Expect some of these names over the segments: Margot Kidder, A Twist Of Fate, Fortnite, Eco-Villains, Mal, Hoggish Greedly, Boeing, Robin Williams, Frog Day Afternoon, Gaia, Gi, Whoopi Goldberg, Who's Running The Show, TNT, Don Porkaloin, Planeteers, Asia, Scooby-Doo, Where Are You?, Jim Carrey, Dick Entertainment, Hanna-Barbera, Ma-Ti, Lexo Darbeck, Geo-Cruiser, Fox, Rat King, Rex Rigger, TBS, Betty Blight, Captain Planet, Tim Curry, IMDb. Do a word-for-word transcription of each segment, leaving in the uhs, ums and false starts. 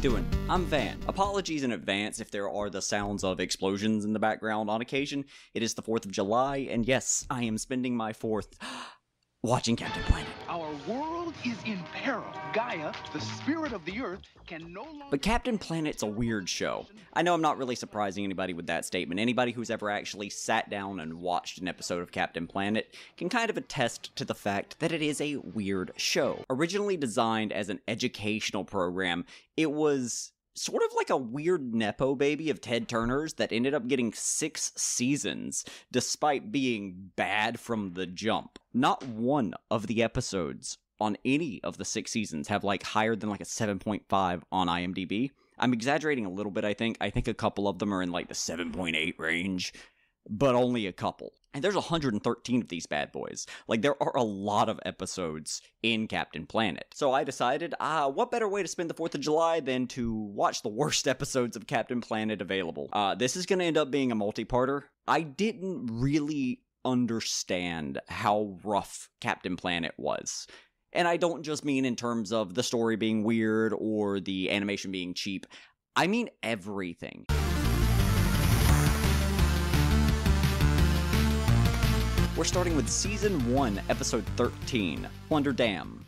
doing? I'm Van. Apologies in advance if there are the sounds of explosions in the background on occasion. It is the fourth of July, and yes, I am spending my fourth watching Captain Planet. Our world is in peril. Gaia, the spirit of the earth, can no longer... But Captain Planet's a weird show. I know I'm not really surprising anybody with that statement. Anybody who's ever actually sat down and watched an episode of Captain Planet can kind of attest to the fact that it is a weird show. Originally designed as an educational program, it was sort of like a weird nepo baby of Ted Turner's that ended up getting six seasons, despite being bad from the jump. Not one of the episodes on any of the six seasons have like higher than like a seven point five on IMDb. I'm exaggerating a little bit, I think. I think a couple of them are in like the seven point eight range, but only a couple. And there's one hundred thirteen of these bad boys. Like, there are a lot of episodes in Captain Planet. So I decided, ah, what better way to spend the fourth of July than to watch the worst episodes of Captain Planet available. Uh, this is gonna end up being a multi-parter. I didn't really understand how rough Captain Planet was. And I don't just mean in terms of the story being weird or the animation being cheap. I mean everything. We're starting with Season one, Episode thirteen, Plunder Dam.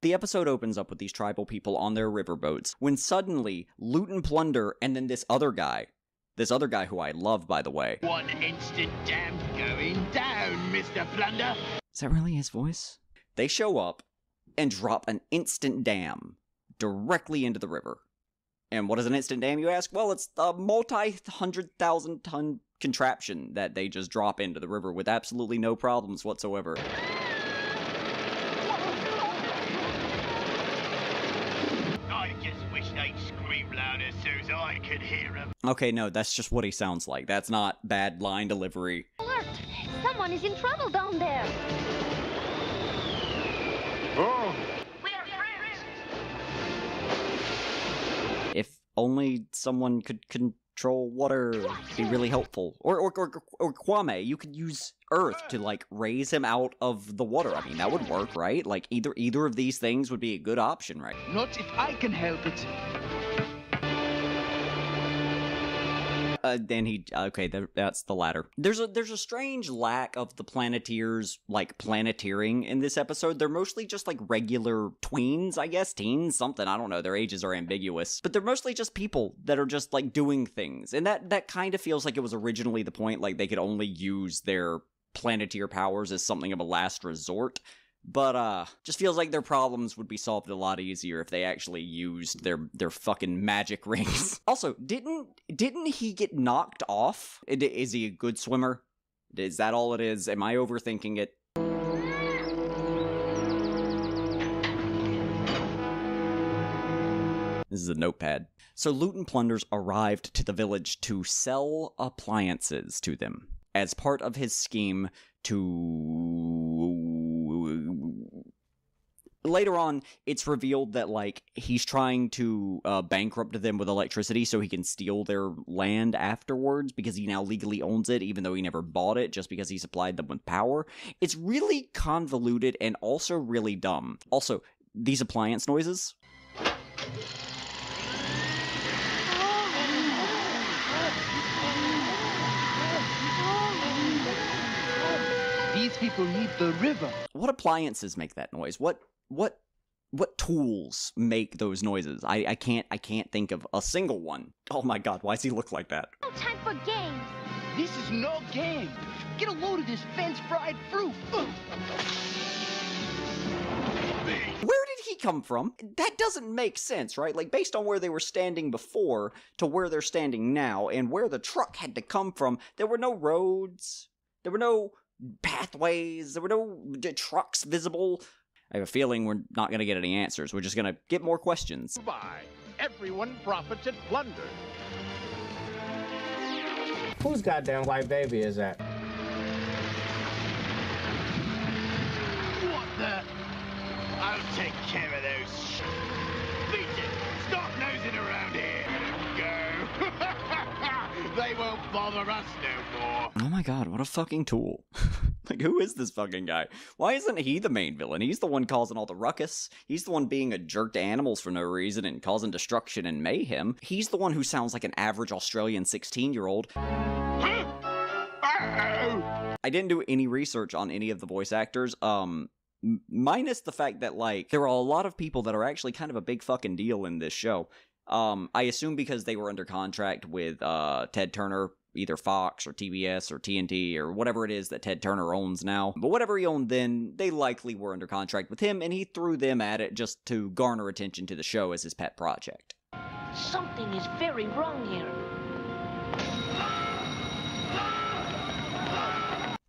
The episode opens up with these tribal people on their riverboats when suddenly Looten Plunder and then this other guy, this other guy who I love, by the way. One instant dam going down, Mister Plunder. Is that really his voice? They show up and drop an instant dam directly into the river. And what is an instant dam, you ask? Well, it's a multi-hundred-thousand-ton contraption that they just drop into the river with absolutely no problems whatsoever. I just wish they'd scream louder so I could hear them. Okay, no, that's just what he sounds like. That's not bad line delivery. Alert! Someone is in trouble down there! Oh! If only someone could control water, it'd be really helpful. Or, or, or, or Kwame, you could use Earth to, like, raise him out of the water. I mean, that would work, right? Like, either either of these things would be a good option, right? Not if I can help it. Uh, then he, okay, th that's the latter. There's a, there's a strange lack of the Planeteers, like, planeteering in this episode. They're mostly just, like, regular tweens, I guess, teens, something, I don't know, their ages are ambiguous. But they're mostly just people that are just, like, doing things. And that, that kind of feels like it was originally the point, like, they could only use their Planeteer powers as something of a last resort. But, uh, just feels like their problems would be solved a lot easier if they actually used their, their fucking magic rings. Also, didn't, didn't he get knocked off? Is he a good swimmer? Is that all it is? Am I overthinking it? This is a notepad. So Looten Plunders arrived to the village to sell appliances to them as part of his scheme to... Later on, it's revealed that, like, he's trying to uh, bankrupt them with electricity so he can steal their land afterwards because he now legally owns it, even though he never bought it, just because he supplied them with power. It's really convoluted and also really dumb. Also, these appliance noises. These people need the river. What appliances make that noise? What... What what tools make those noises? I, I can't I can't think of a single one. Oh my god, why does he look like that? No time for games. This is no game. Get a load of this fence fried fruit. Ugh. Where did he come from? That doesn't make sense, right? Like, based on where they were standing before to where they're standing now and where the truck had to come from, there were no roads. There were no pathways. There were no trucks visible. I have a feeling we're not going to get any answers. We're just going to get more questions. Goodbye. Everyone profits at plunder. Whose goddamn white baby is that? What the? I'll take care of those. Beat it. Stop nosing around here. Go. they won't bother us no more. Oh my god, what a fucking tool. Like, who is this fucking guy? Why isn't he the main villain? He's the one causing all the ruckus. He's the one being a jerk to animals for no reason and causing destruction and mayhem. He's the one who sounds like an average Australian sixteen-year-old. I didn't do any research on any of the voice actors, um... minus the fact that, like, there are a lot of people that are actually kind of a big fucking deal in this show. Um, I assume because they were under contract with uh, Ted Turner, either Fox or T B S or T N T or whatever it is that Ted Turner owns now. But whatever he owned then, they likely were under contract with him, and he threw them at it just to garner attention to the show as his pet project. Something is very wrong here.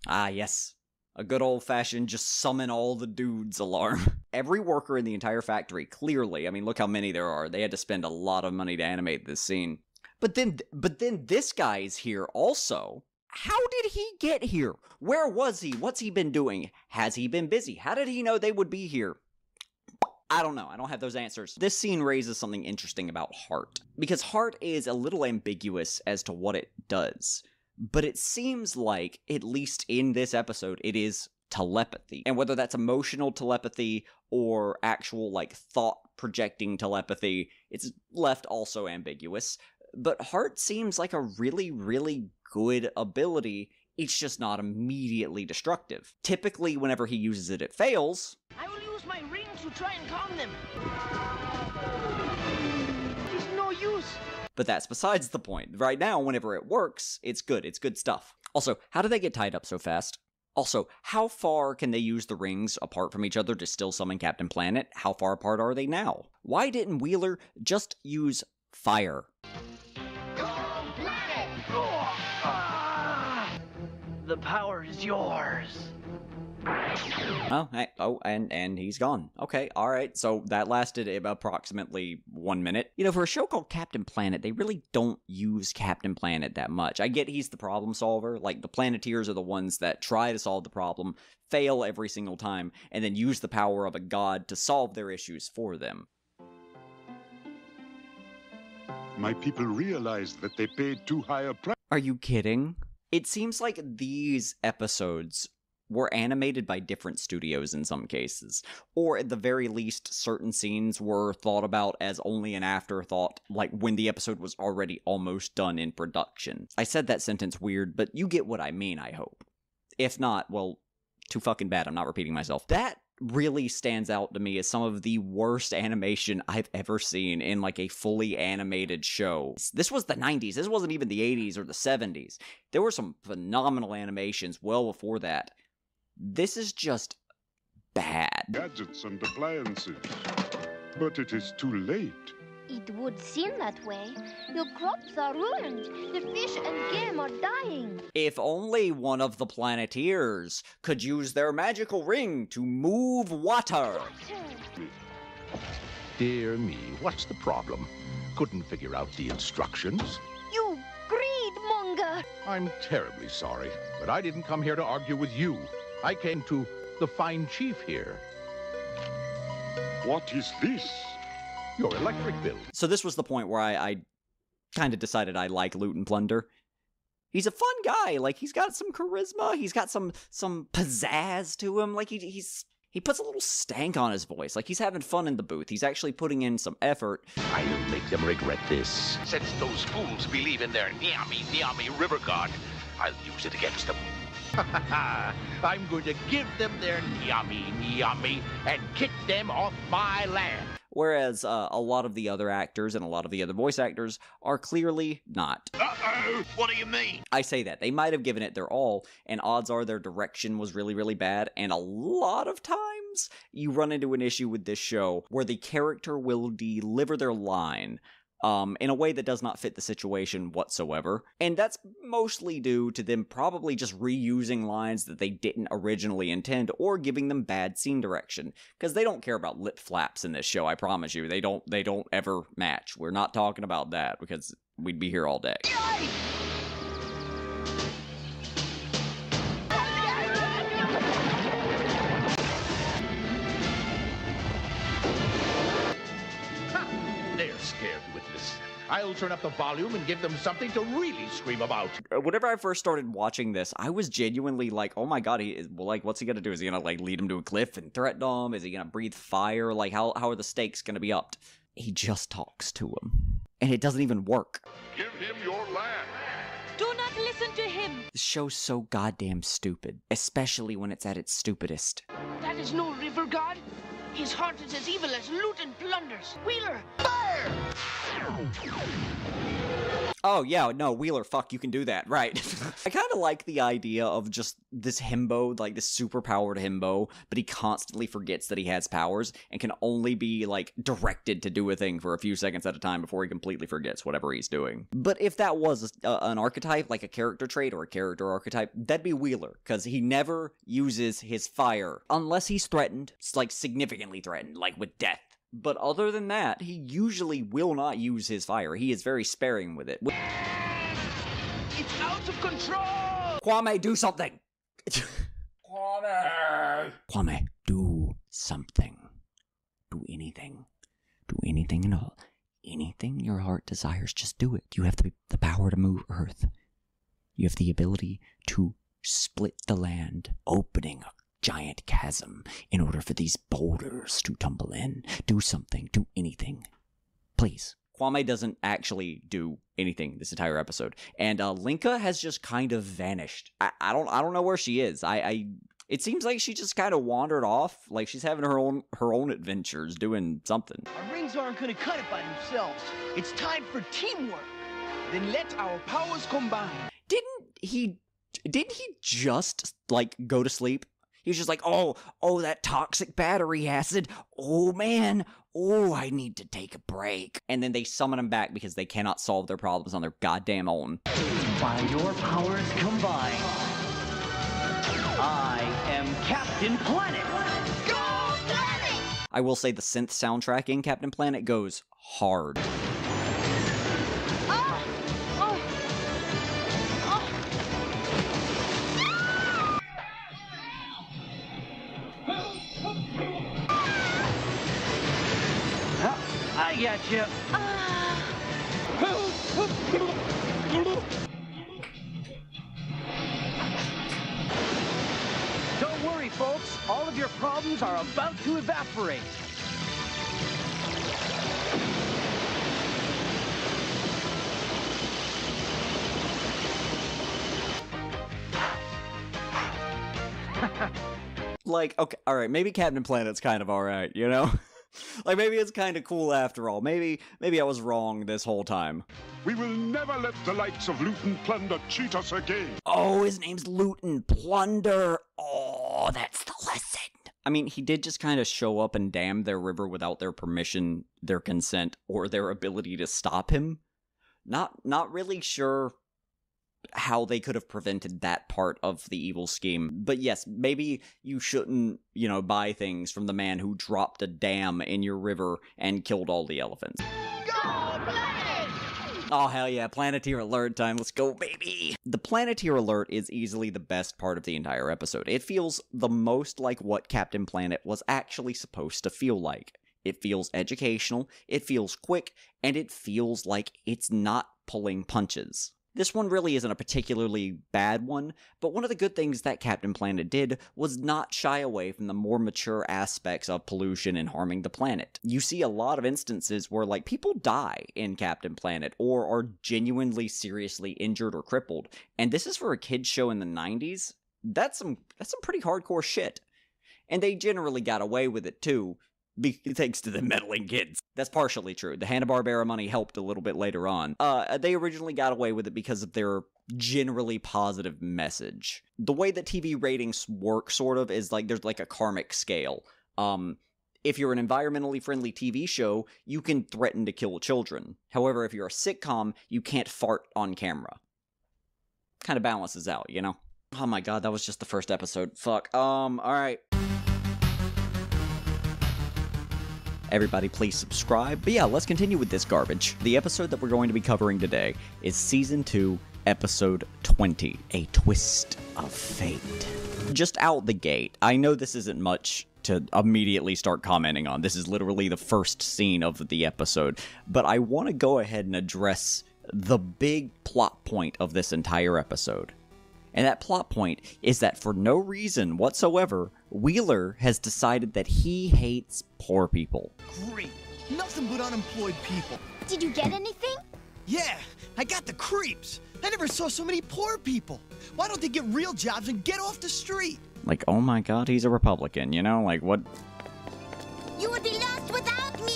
Ah, yes. A good old-fashioned just summon all the dudes alarm. Every worker in the entire factory, clearly, I mean, look how many there are. They had to spend a lot of money to animate this scene. But then, but then this guy is here also. How did he get here? Where was he? What's he been doing? Has he been busy? How did he know they would be here? I don't know. I don't have those answers. This scene raises something interesting about Heart, because Heart is a little ambiguous as to what it does. But it seems like, at least in this episode, it is telepathy. And whether that's emotional telepathy or actual, like, thought-projecting telepathy, it's left also ambiguous. But Heart seems like a really, really good ability. It's just not immediately destructive. Typically, whenever he uses it, it fails. I will use my ring to try and calm them. It is no use. But that's besides the point. Right now, whenever it works, it's good. It's good stuff. Also, how do they get tied up so fast? Also, how far can they use the rings apart from each other to still summon Captain Planet? How far apart are they now? Why didn't Wheeler just use fire? Go, Planet! Ah! The power is yours. Oh, I, oh, and and he's gone. Okay, all right. So that lasted approximately one minute. You know, for a show called Captain Planet, they really don't use Captain Planet that much. I get he's the problem solver. Like, the Planeteers are the ones that try to solve the problem, fail every single time, and then use the power of a god to solve their issues for them. My people realized that they paid too high a price. Are you kidding? It seems like these episodes were animated by different studios in some cases, or at the very least, certain scenes were thought about as only an afterthought, like when the episode was already almost done in production. I said that sentence weird, but you get what I mean, I hope. If not, well, too fucking bad, I'm not repeating myself. That really stands out to me as some of the worst animation I've ever seen in, like, a fully animated show. This was the nineties. This wasn't even the eighties or the seventies. There were some phenomenal animations well before that. This is just bad. Gadgets and appliances. But it is too late. It would seem that way. Your crops are ruined. The fish and game are dying. If only one of the Planeteers could use their magical ring to move water. Water. Dear me, what's the problem? Couldn't figure out the instructions? You greedmonger! I'm terribly sorry, but I didn't come here to argue with you. I came to the fine chief here. What is this? Your electric bill. So this was the point where I, I kind of decided I like Looten Plunder. He's a fun guy. Like, he's got some charisma. He's got some some pizzazz to him. Like, he he's he puts a little stank on his voice. Like, he's having fun in the booth. He's actually putting in some effort. I'll make them regret this. Since those fools believe in their Niami Niami river god, I'll use it against them. I'm going to give them their Niami Niami and kick them off my land. Whereas uh, a lot of the other actors and a lot of the other voice actors are clearly not. Uh-oh! What do you mean? I say that. They might have given it their all, and odds are their direction was really, really bad. And a lot of times, you run into an issue with this show where the character will deliver their line Um, in a way that does not fit the situation whatsoever. And that's mostly due to them probably just reusing lines that they didn't originally intend or giving them bad scene direction. Because they don't care about lip flaps in this show, I promise you. They don't they don't ever match. We're not talking about that because we'd be here all day. Yay! I'll turn up the volume and give them something to really scream about. Whenever I first started watching this, I was genuinely like, oh my god, he, like, what's he gonna do? Is he gonna, like, lead him to a cliff and threaten him? Is he gonna breathe fire? Like, how, how are the stakes gonna be upped? He just talks to him. And it doesn't even work. Give him your land. Do not listen to him. This show's so goddamn stupid, especially when it's at its stupidest. That is no river god. His heart is as evil as Looten Plunder's. Wheeler, fire! Oh, yeah, no, Wheeler, fuck, you can do that, right. I kind of like the idea of just this himbo, like this super-powered himbo, but he constantly forgets that he has powers and can only be, like, directed to do a thing for a few seconds at a time before he completely forgets whatever he's doing. But if that was a, an archetype, like a character trait or a character archetype, that'd be Wheeler, because he never uses his fire, unless he's threatened, like, significantly threatened, like with death. But other than that, he usually will not use his fire. He is very sparing with it. It's out of control! Kwame, do something! Kwame! Kwame, do something. Do anything. Do anything at all. Anything your heart desires, just do it. You have the, the power to move Earth. You have the ability to split the land, opening up giant chasm in order for these boulders to tumble in. Do something. Do anything. Please. Kwame doesn't actually do anything this entire episode. And uh, Linka has just kind of vanished. I, I don't I don't know where she is. I, I It seems like she just kind of wandered off. Like she's having her own her own adventures doing something. Our rings aren't going to cut it by themselves. It's time for teamwork. Then let our powers combine. Didn't he, didn't he just like go to sleep? He was just like, oh, oh, that toxic battery acid. Oh, man. Oh, I need to take a break. And then they summon him back because they cannot solve their problems on their goddamn own. By your powers combined, I am Captain Planet. Go Planet! I will say the synth soundtrack in Captain Planet goes hard. I got you. Uh... Don't worry, folks. All of your problems are about to evaporate. Like, okay, all right, maybe Captain Planet's kind of all right, you know? Like, maybe it's kind of cool after all. Maybe maybe I was wrong this whole time. We will never let the likes of Looten Plunder cheat us again. Oh, his name's Looten Plunder. Oh, that's the lesson. I mean, he did just kind of show up and dam their river without their permission, their consent, or their ability to stop him. Not, not really sure how they could have prevented that part of the evil scheme. But yes, maybe you shouldn't, you know, buy things from the man who dropped a dam in your river and killed all the elephants. Go Planet! Oh, hell yeah, Planeteer Alert time. Let's go, baby! The Planeteer Alert is easily the best part of the entire episode. It feels the most like what Captain Planet was actually supposed to feel like. It feels educational, it feels quick, and it feels like it's not pulling punches. This one really isn't a particularly bad one, but one of the good things that Captain Planet did was not shy away from the more mature aspects of pollution and harming the planet. You see a lot of instances where, like, people die in Captain Planet or are genuinely seriously injured or crippled, and this is for a kid's show in the nineties? That's some, that's some pretty hardcore shit. And they generally got away with it, too. Be thanks to the meddling kids. That's partially true. The Hanna-Barbera money helped a little bit later on. Uh, they originally got away with it because of their generally positive message. The way that T V ratings work, sort of, is like there's like a karmic scale. Um, if you're an environmentally friendly T V show, you can threaten to kill children. However, if you're a sitcom, you can't fart on camera. Kind of balances out, you know? Oh my god, that was just the first episode. Fuck. Um, alright. Everybody, please subscribe. But yeah, let's continue with this garbage. The episode that we're going to be covering today is Season two, Episode twenty, A Twist of Fate. Just out the gate, I know this isn't much to immediately start commenting on. This is literally the first scene of the episode. But I want to go ahead and address the big plot point of this entire episode. And that plot point is that for no reason whatsoever, Wheeler has decided that he hates poor people. Great. Nothing but unemployed people. Did you get anything? Yeah, I got the creeps. I never saw so many poor people. Why don't they get real jobs and get off the street? Like, oh my god, he's a Republican, you know? Like, what? You would be lost without me!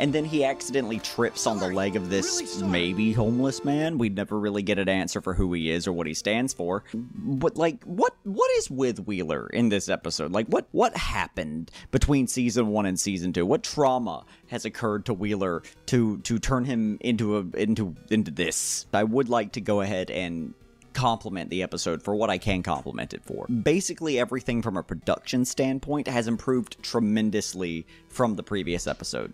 And then he accidentally trips on the leg of this maybe homeless man. We'd never really get an answer for who he is or what he stands for. But, like, what what is with Wheeler in this episode? Like, what, what happened between season one and season two? What trauma has occurred to Wheeler to to turn him into a into into this? I would like to go ahead and compliment the episode for what I can compliment it for. Basically everything from a production standpoint has improved tremendously from the previous episode.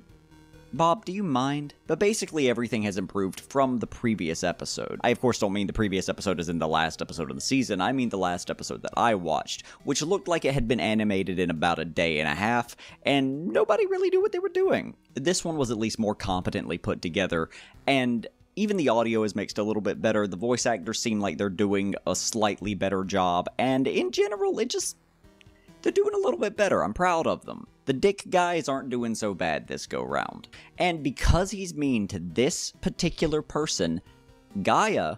Bob, do you mind? But basically everything has improved from the previous episode. I of course don't mean the previous episode as in the last episode of the season, I mean the last episode that I watched, which looked like it had been animated in about a day and a half, and nobody really knew what they were doing. This one was at least more competently put together, and even the audio is mixed a little bit better, the voice actors seem like they're doing a slightly better job, and in general, it just... they're doing a little bit better, I'm proud of them. The dick guys aren't doing so bad this go round. And because he's mean to this particular person, Gaia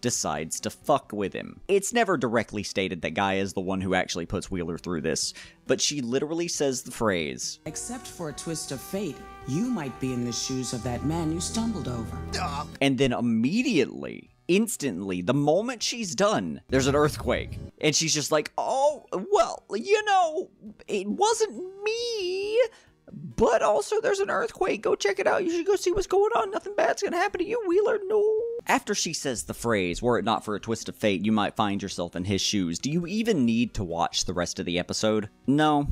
decides to fuck with him. It's never directly stated that Gaia is the one who actually puts Wheeler through this, but she literally says the phrase, "Except for a twist of fate, you might be in the shoes of that man you stumbled over." Ugh. And then immediately, instantly, the moment she's done, there's an earthquake. And she's just like, oh, well, you know, it wasn't me, but also there's an earthquake. Go check it out. You should go see what's going on. Nothing bad's gonna happen to you, Wheeler. No. After she says the phrase, were it not for a twist of fate, you might find yourself in his shoes. Do you even need to watch the rest of the episode? No.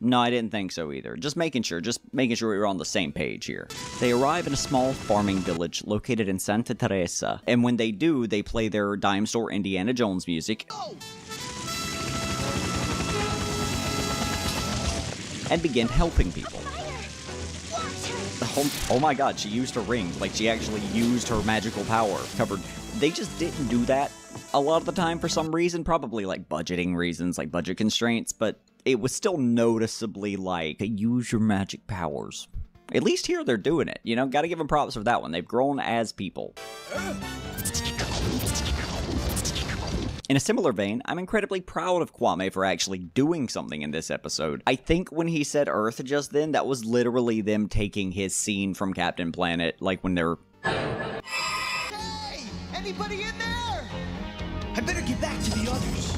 No, I didn't think so either. Just making sure, just making sure we were on the same page here. They arrive in a small farming village located in Santa Teresa, and when they do, they play their dime store Indiana Jones music. Oh. And begin helping people. Oh, oh my god, she used her ring. Like, she actually used her magical power. Covered. They just didn't do that a lot of the time for some reason. Probably, like, budgeting reasons, like budget constraints, but it was still noticeably like, use your magic powers. At least here they're doing it, you know? Gotta give them props for that one. They've grown as people. In a similar vein, I'm incredibly proud of Kwame for actually doing something in this episode. I think when he said Earth just then, that was literally them taking his scene from Captain Planet, like when they're... Hey! Anybody in there? I better get back to the others.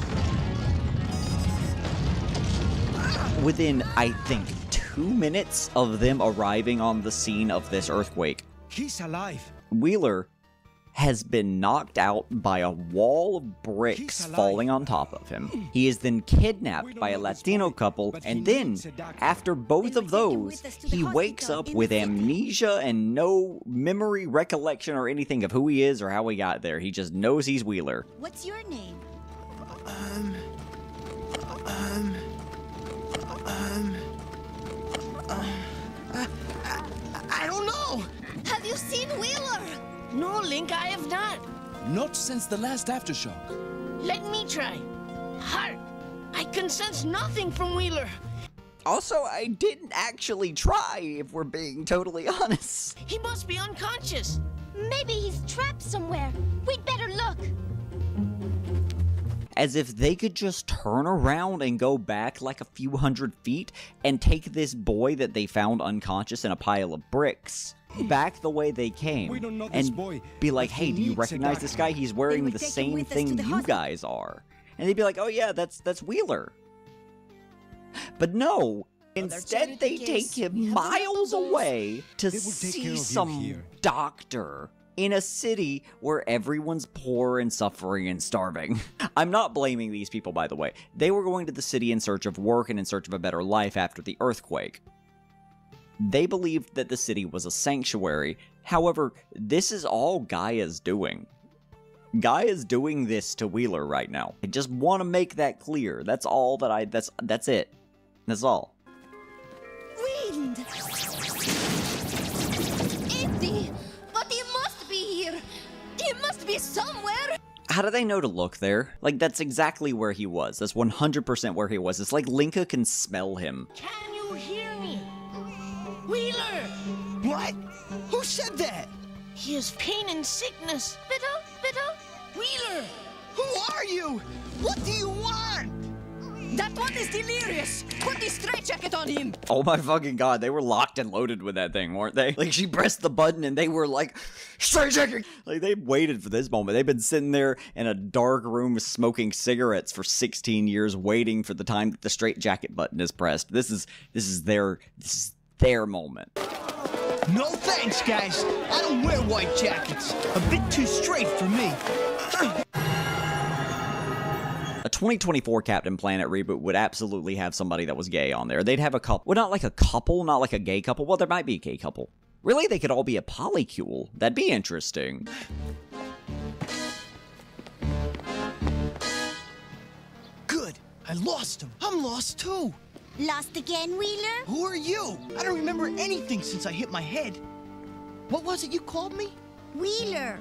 Within, I think, two minutes of them arriving on the scene of this earthquake, he's alive. Wheeler has been knocked out by a wall of bricks falling on top of him. He is then kidnapped by a Latino couple, and then, after both of those, he wakes up with amnesia and no memory, recollection, or anything of who he is or how he got there. He just knows he's Wheeler. What's your name? Um... Um... Um, uh, uh, I, I don't know. Have you seen Wheeler? No, Linka, I have not. Not since the last aftershock. Let me try. Heart, I can sense nothing from Wheeler. Also, I didn't actually try, if we're being totally honest. He must be unconscious. Maybe he's trapped somewhere. We'd better look. As if they could just turn around and go back like a few hundred feet and take this boy that they found unconscious in a pile of bricks back the way they came and be like, hey, do you recognize this guy? He's wearing the same thing you guys are. And they'd be like, oh yeah, that's that's Wheeler. But no, instead they take him miles away to see some doctor in a city where everyone's poor and suffering and starving. I'm not blaming these people, by the way. They were going to the city in search of work and in search of a better life after the earthquake. They believed that the city was a sanctuary. However, this is all Gaia's doing. Guy is doing this to Wheeler right now. I just want to make that clear. That's all that I... That's that's it. That's all. Wind! Empty! But it must be here! It must be somewhere! How do they know to look there? Like, that's exactly where he was. That's one hundred percent where he was. It's like Linka can smell him. Can you hear me? Wheeler! What? Who said that? He has pain and sickness. Biddle, biddle. Wheeler! Who are you? What do you want? That one is delirious. Put the straitjacket on him. Oh my fucking god, they were locked and loaded with that thing, weren't they? Like, she pressed the button and they were like, straitjacket! Like, they waited for this moment. They've been sitting there in a dark room smoking cigarettes for sixteen years, waiting for the time that the straitjacket button is pressed. This is, this is their, this is their moment. No thanks, guys. I don't wear white jackets. A bit too straight for me. A twenty twenty-four Captain Planet reboot would absolutely have somebody that was gay on there. They'd have a couple. Well, not like a couple, not like a gay couple. Well, there might be a gay couple. Really, they could all be a polycule. That'd be interesting. Good. I lost him. I'm lost, too. Lost again, Wheeler? Who are you? I don't remember anything since I hit my head. What was it you called me? Wheeler.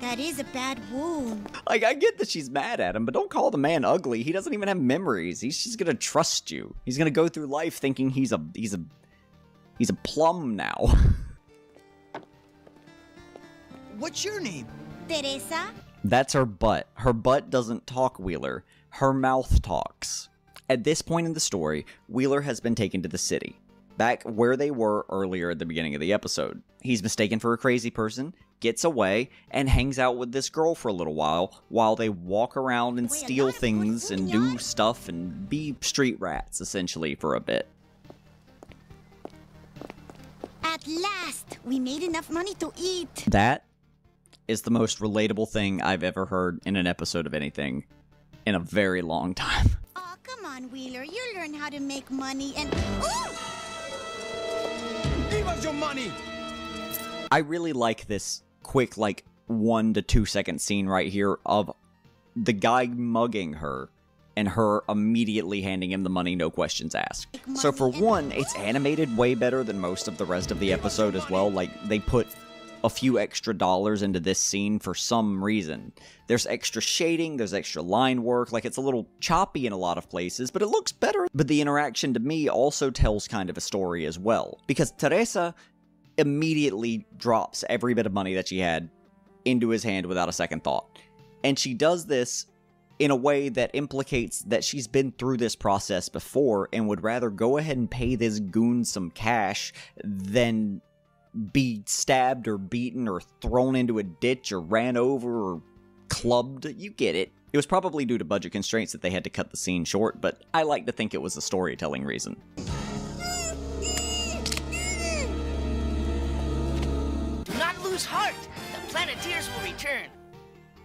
That is a bad wound. Like, I get that she's mad at him, but don't call the man ugly. He doesn't even have memories. He's just gonna trust you. He's gonna go through life thinking he's a he's a he's a plum now. What's your name? Teresa. That's her butt. Her butt doesn't talk, Wheeler. Her mouth talks. At this point in the story, Wheeler has been taken to the city, back where they were earlier at the beginning of the episode. He's mistaken for a crazy person, gets away, and hangs out with this girl for a little while, while they walk around and steal things and do stuff and be street rats, essentially, for a bit. At last, we made enough money to eat. That is the most relatable thing I've ever heard in an episode of anything in a very long time. Come on, Wheeler, you learn how to make money and... Ooh! Give us your money! I really like this quick, like, one to two second scene right here of the guy mugging her and her immediately handing him the money, no questions asked. So for one, it's animated way better than most of the rest of the episode as well. Like, they put a few extra dollars into this scene for some reason. There's extra shading, there's extra line work, like it's a little choppy in a lot of places, but it looks better. But the interaction to me also tells kind of a story as well, because Teresa immediately drops every bit of money that she had into his hand without a second thought. And she does this in a way that implicates that she's been through this process before and would rather go ahead and pay this goon some cash than be stabbed or beaten or thrown into a ditch or ran over or clubbed. You get it. It was probably due to budget constraints that they had to cut the scene short, but I like to think it was a storytelling reason. Do not lose heart. The Planeteers will return.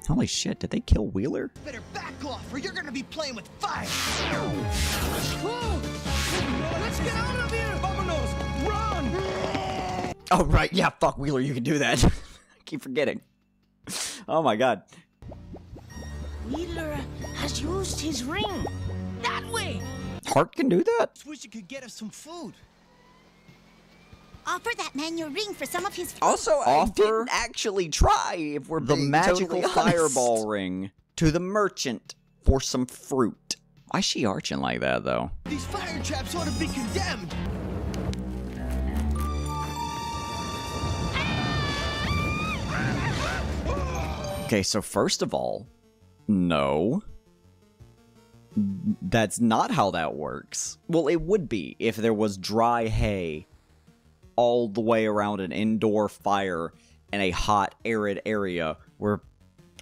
Holy shit, did they kill Wheeler? Better back off or you're gonna be playing with fire. Whoa. Let's get out of here. Vamonos. Run. Oh, right. Yeah, fuck, Wheeler, you can do that. I keep forgetting. Oh, my God. Wheeler has used his ring. That way. Hart can do that? I wish you could get us some food. Offer that man your ring for some of his food. Also, offer I didn't actually try, if we're the being magical totally fireball ring to the merchant for some fruit. Why is she arching like that, though? These fire traps ought to be condemned. Okay, so first of all, no, that's not how that works. Well, it would be if there was dry hay all the way around an indoor fire in a hot, arid area where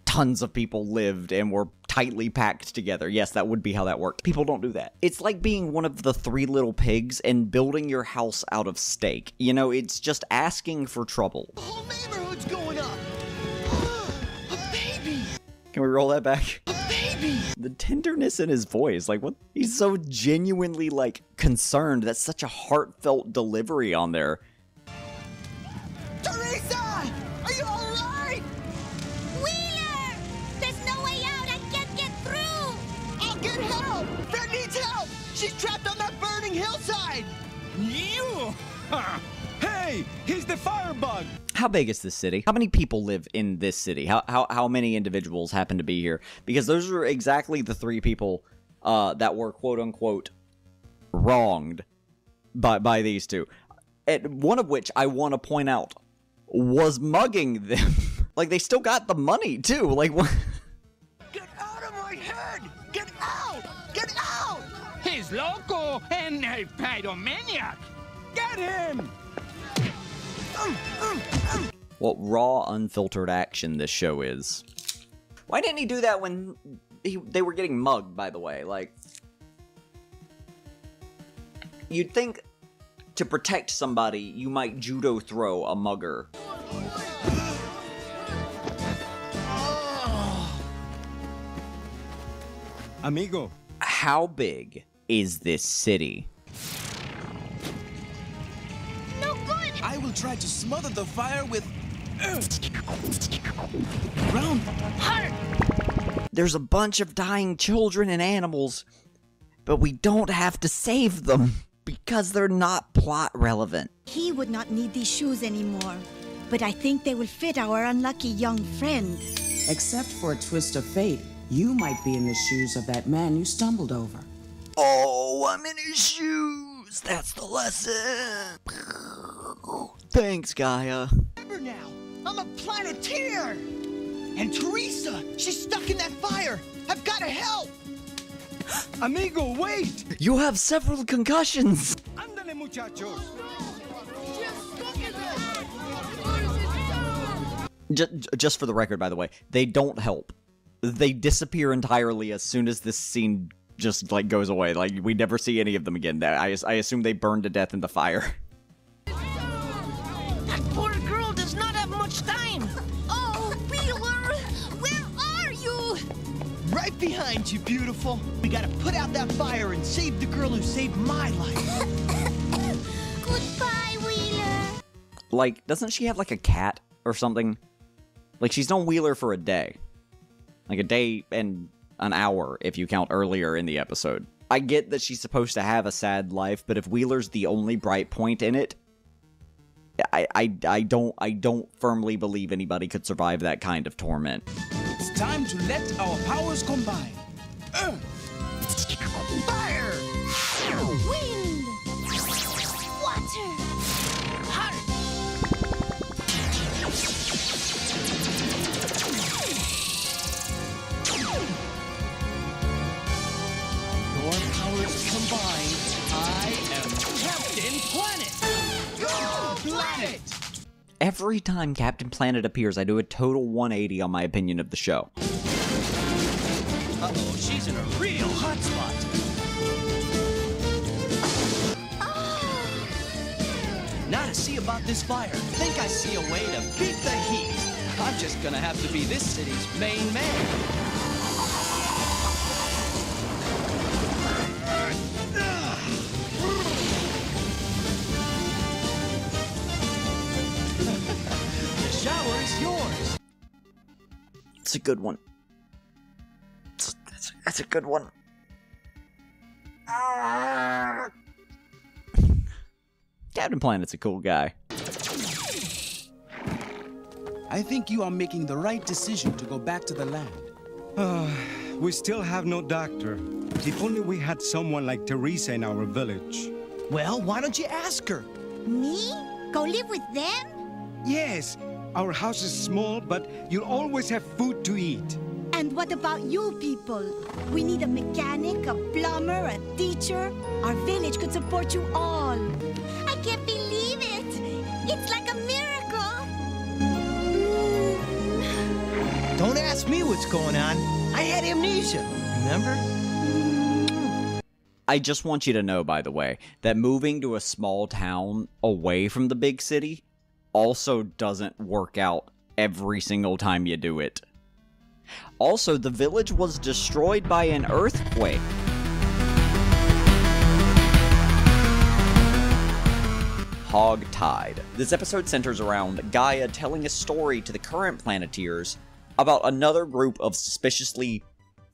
tons of people lived and were tightly packed together. Yes, that would be how that worked. People don't do that. It's like being one of the Three Little Pigs and building your house out of steak. You know, it's just asking for trouble. The whole neighborhood's going up. Can we roll that back? A baby! The tenderness in his voice, like, what? He's so genuinely, like, concerned. That's such a heartfelt delivery on there. Teresa! Are you alright? Wheeler! She's trapped on that burning hillside! You! Hey, he's the firebug! How big is this city? How many people live in this city? How, how, how many individuals happen to be here? Because those are exactly the three people uh, that were quote-unquote wronged by, by these two. And one of which I want to point out was mugging them. Like, they still got the money, too. Like, what? Get out of my head! Get out! Get out! He's loco and a pyromaniac! Get him! What raw, unfiltered action this show is. Why didn't he do that when he, they were getting mugged, by the way? Like, you'd think to protect somebody, you might judo throw a mugger. Amigo. How big is this city? No good! I will try to smother the fire with earth. Round heart! There's a bunch of dying children and animals, but we don't have to save them because they're not plot relevant. He would not need these shoes anymore, but I think they will fit our unlucky young friend. Except for a twist of fate. You might be in the shoes of that man you stumbled over. Oh, I'm in his shoes. That's the lesson. Thanks, Gaia. Remember now, I'm a Planeteer. And Teresa, she's stuck in that fire. I've got to help. Amigo, wait. You have several concussions. Andale, muchachos. Just, just for the record, by the way, they don't help. They disappear entirely as soon as this scene just, like, goes away. Like, we never see any of them again. I, I assume they burn to death in the fire. That poor girl does not have much time! Oh, Wheeler! Where are you? Right behind you, beautiful. We gotta put out that fire and save the girl who saved my life. Goodbye, Wheeler. Like, doesn't she have, like, a cat or something? Like, she's known Wheeler for a day. Like a day and an hour, if you count earlier in the episode. I get that she's supposed to have a sad life, but if Wheeler's the only bright point in it, I I I don't I don't firmly believe anybody could survive that kind of torment. It's time to let our powers combine. Earth, fire, wind, water, heart. Your powers combined, I am Captain Planet! Go Planet! Every time Captain Planet appears, I do a total one eighty on my opinion of the show. Uh-oh, she's in a real hot spot. Oh. Now to see about this fire, think I see a way to beat the heat. I'm just gonna have to be this city's main man. Shower is yours. It's a good one. It's, it's, it's a good one. Ah. Captain Planet's a cool guy. I think you are making the right decision to go back to the land. Uh, we still have no doctor. If only we had someone like Teresa in our village. Well, why don't you ask her? Me? Go live with them? Yes. Our house is small, but you'll always have food to eat. And what about you people? We need a mechanic, a plumber, a teacher. Our village could support you all. I can't believe it. It's like a miracle. Don't ask me what's going on. I had amnesia, remember? I just want you to know, by the way, that moving to a small town away from the big city also doesn't work out every single time you do it. Also, the village was destroyed by an earthquake. Hog Tide. This episode centers around Gaia telling a story to the current Planeteers about another group of suspiciously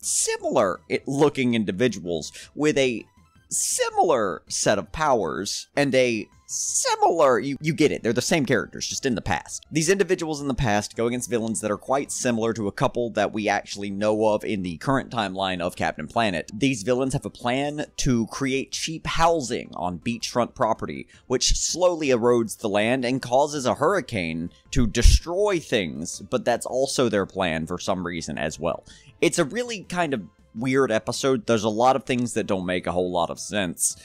similar-looking individuals with a similar set of powers and a similar, you, you get it, they're the same characters, just in the past. These individuals in the past go against villains that are quite similar to a couple that we actually know of in the current timeline of Captain Planet. These villains have a plan to create cheap housing on beachfront property, which slowly erodes the land and causes a hurricane to destroy things, but that's also their plan for some reason as well. It's a really kind of weird episode. There's a lot of things that don't make a whole lot of sense.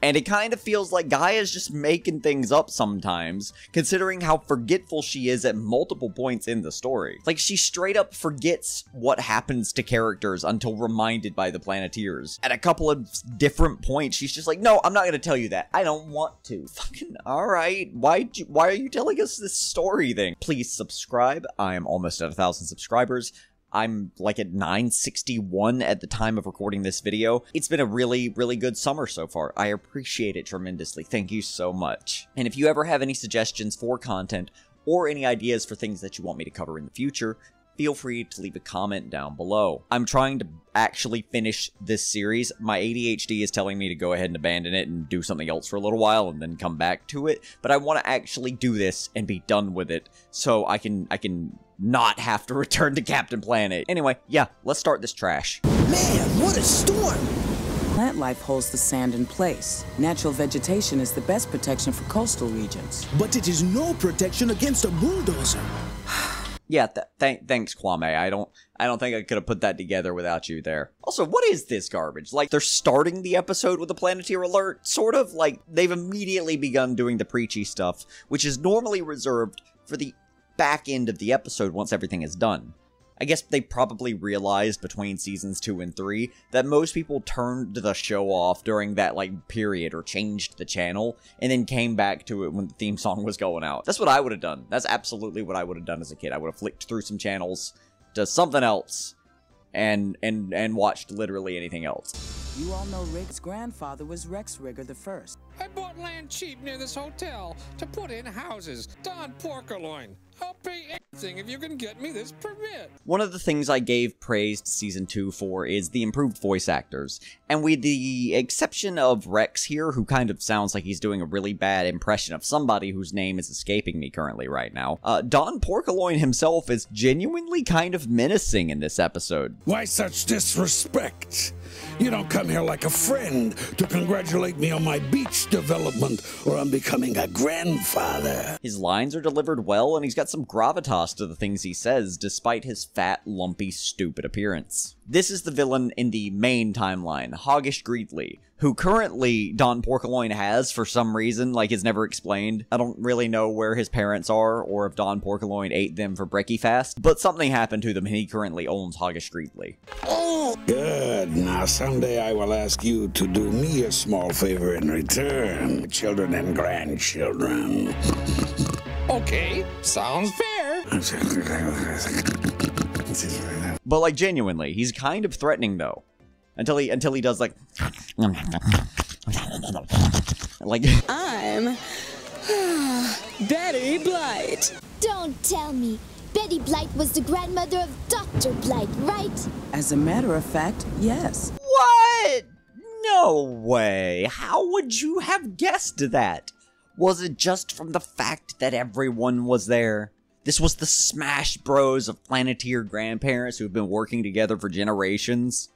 And it kind of feels like Gaia's just making things up sometimes, considering how forgetful she is at multiple points in the story. Like, she straight up forgets what happens to characters until reminded by the Planeteers. At a couple of different points, she's just like, no, I'm not gonna tell you that. I don't want to. Fucking alright, why why are you telling us this story thing? Please subscribe. I am almost at a thousand subscribers. I'm like at nine sixty-one at the time of recording this video. It's been a really, really good summer so far. I appreciate it tremendously. Thank you so much. And if you ever have any suggestions for content or any ideas for things that you want me to cover in the future, feel free to leave a comment down below. I'm trying to actually finish this series. My A D H D is telling me to go ahead and abandon it and do something else for a little while and then come back to it, but I want to actually do this and be done with it so I can I can not have to return to Captain Planet. Anyway, yeah, let's start this trash. Man, what a storm! Plant life holds the sand in place. Natural vegetation is the best protection for coastal regions. But it is no protection against a bulldozer. Yeah, th th thanks, Kwame. I don't, I don't think I could have put that together without you there. Also, what is this garbage? Like, they're starting the episode with a Planeteer alert, sort of. Like, they've immediately begun doing the preachy stuff, which is normally reserved for the back end of the episode once everything is done. I guess they probably realized between seasons two and three that most people turned the show off during that, like, period or changed the channel and then came back to it when the theme song was going out. That's what I would have done. That's absolutely what I would have done as a kid. I would have flicked through some channels to something else and and and watched literally anything else. You all know Rick's grandfather was Rex Rigger the First. I bought land cheap near this hotel to put in houses. Don Porkaloin. I'll pay anything if you can get me this permit. One of the things I gave praise to season two for is the improved voice actors. And with the exception of Rex here, who kind of sounds like he's doing a really bad impression of somebody whose name is escaping me currently right now, uh, Don Porkaloin himself is genuinely kind of menacing in this episode. Why such disrespect? You don't come here like a friend to congratulate me on my beach development or on becoming a grandfather. His lines are delivered well, and he's got some gravitas to the things he says, despite his fat, lumpy, stupid appearance. This is the villain in the main timeline, Hoggish Greedly, who currently Don Porkaloin has for some reason, like, is never explained. I don't really know where his parents are or if Don Porkaloin ate them for brekkie fast, but something happened to them and he currently owns Hoggish Greedly. Oh, good. Now someday I will ask you to do me a small favor in return, children and grandchildren. Okay, sounds fair. But, like, genuinely, he's kind of threatening though. Until he until he does, like, like I'm Betty Blight. Don't tell me. Betty Blight was the grandmother of Doctor Blight, right? As a matter of fact, yes. What? No way. How would you have guessed that? Was it just from the fact that everyone was there? This was the Smash Bros of Planeteer grandparents who have been working together for generations.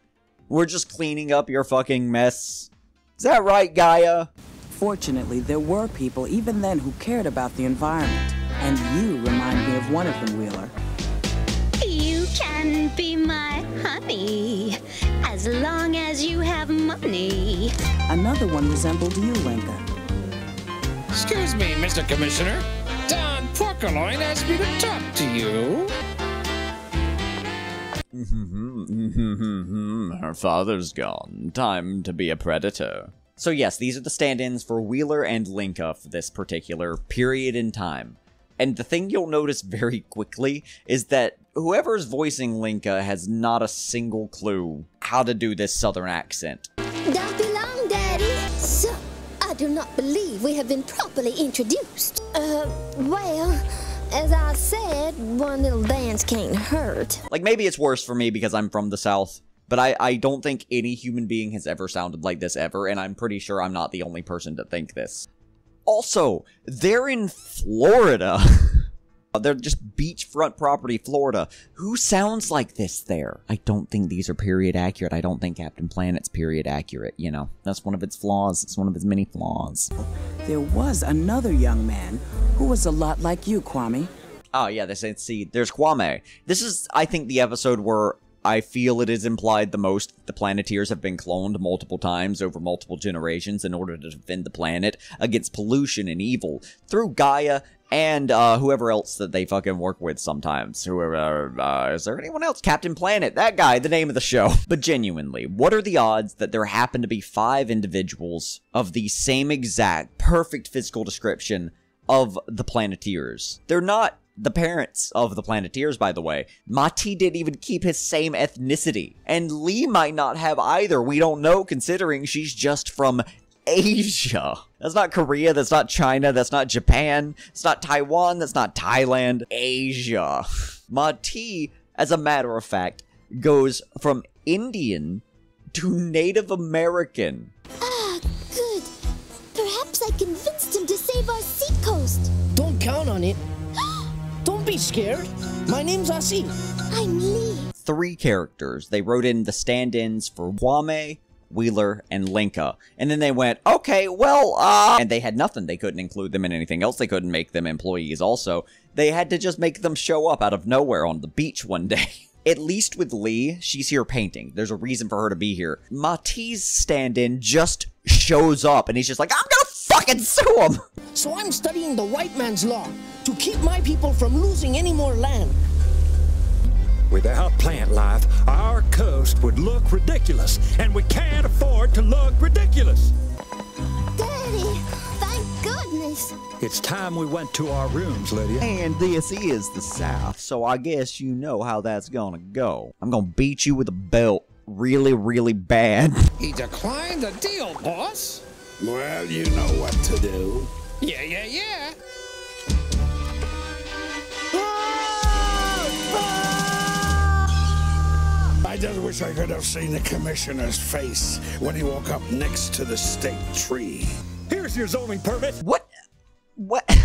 We're just cleaning up your fucking mess. Is that right, Gaia? Fortunately, there were people even then who cared about the environment. And you remind me of one of them, Wheeler. You can be my honey, as long as you have money. Another one resembled you, Linka. Excuse me, Mister Commissioner. Don Porkaloin asked me to talk to you. Her father's gone. Time to be a predator. So yes, these are the stand-ins for Wheeler and Linka for this particular period in time. And the thing you'll notice very quickly is that whoever's voicing Linka has not a single clue how to do this southern accent. Don't be long, Daddy. So, I do not believe we have been properly introduced. Uh, well... As I said, one little dance can't hurt. Like, maybe it's worse for me because I'm from the South, But I, I don't think any human being has ever sounded like this ever, and I'm pretty sure I'm not the only person to think this. Also, they're in Florida. They're just beachfront property, Florida. Who sounds like this there? I don't think these are period accurate. I don't think Captain Planet's period accurate, you know. That's one of its flaws. It's one of its many flaws. There was another young man who was a lot like you, Kwame. Oh, yeah, this ain't see. There's Kwame. This is, I think, the episode where I feel it is implied the most that the Planeteers have been cloned multiple times over multiple generations in order to defend the planet against pollution and evil through Gaia and uh, whoever else that they fucking work with sometimes. Whoever, uh, is there anyone else? Captain Planet, that guy, the name of the show. But genuinely, what are the odds that there happen to be five individuals of the same exact perfect physical description of the Planeteers? They're not the parents of the Planeteers, by the way. Ma-Ti didn't even keep his same ethnicity. And Lee might not have either. We don't know, considering she's just from Asia. That's not Korea, that's not China, that's not Japan, it's not Taiwan, that's not Thailand. Asia. Ma-Ti, as a matter of fact, goes from Indian to Native American. Ah, good. Perhaps I convinced him to save our seacoast. Don't count on it. Don't be scared. My name's Asi. I'm Lee. Three characters. They wrote in the stand-ins for Kwame, Wheeler, and Linka. And then they went, okay, well, uh... and they had nothing. They couldn't include them in anything else. They couldn't make them employees also. They had to just make them show up out of nowhere on the beach one day. At least with Lee, she's here painting. There's a reason for her to be here. Ma-Ti's stand-in just shows up, and he's just like, I'm gonna fucking sue him! So I'm studying the white man's law to keep my people from losing any more land. Without plant life, our coast would look ridiculous, and we can't afford to look ridiculous. Daddy, thank goodness. It's time we went to our rooms, Lydia. And this is the South, so I guess you know how that's gonna go. I'm gonna beat you with a belt really, really bad. He declined the deal, boss. Well, you know what to do. Yeah, yeah, yeah. I just wish I could have seen the commissioner's face when he woke up next to the state tree. Here's your zoning permit. What? What?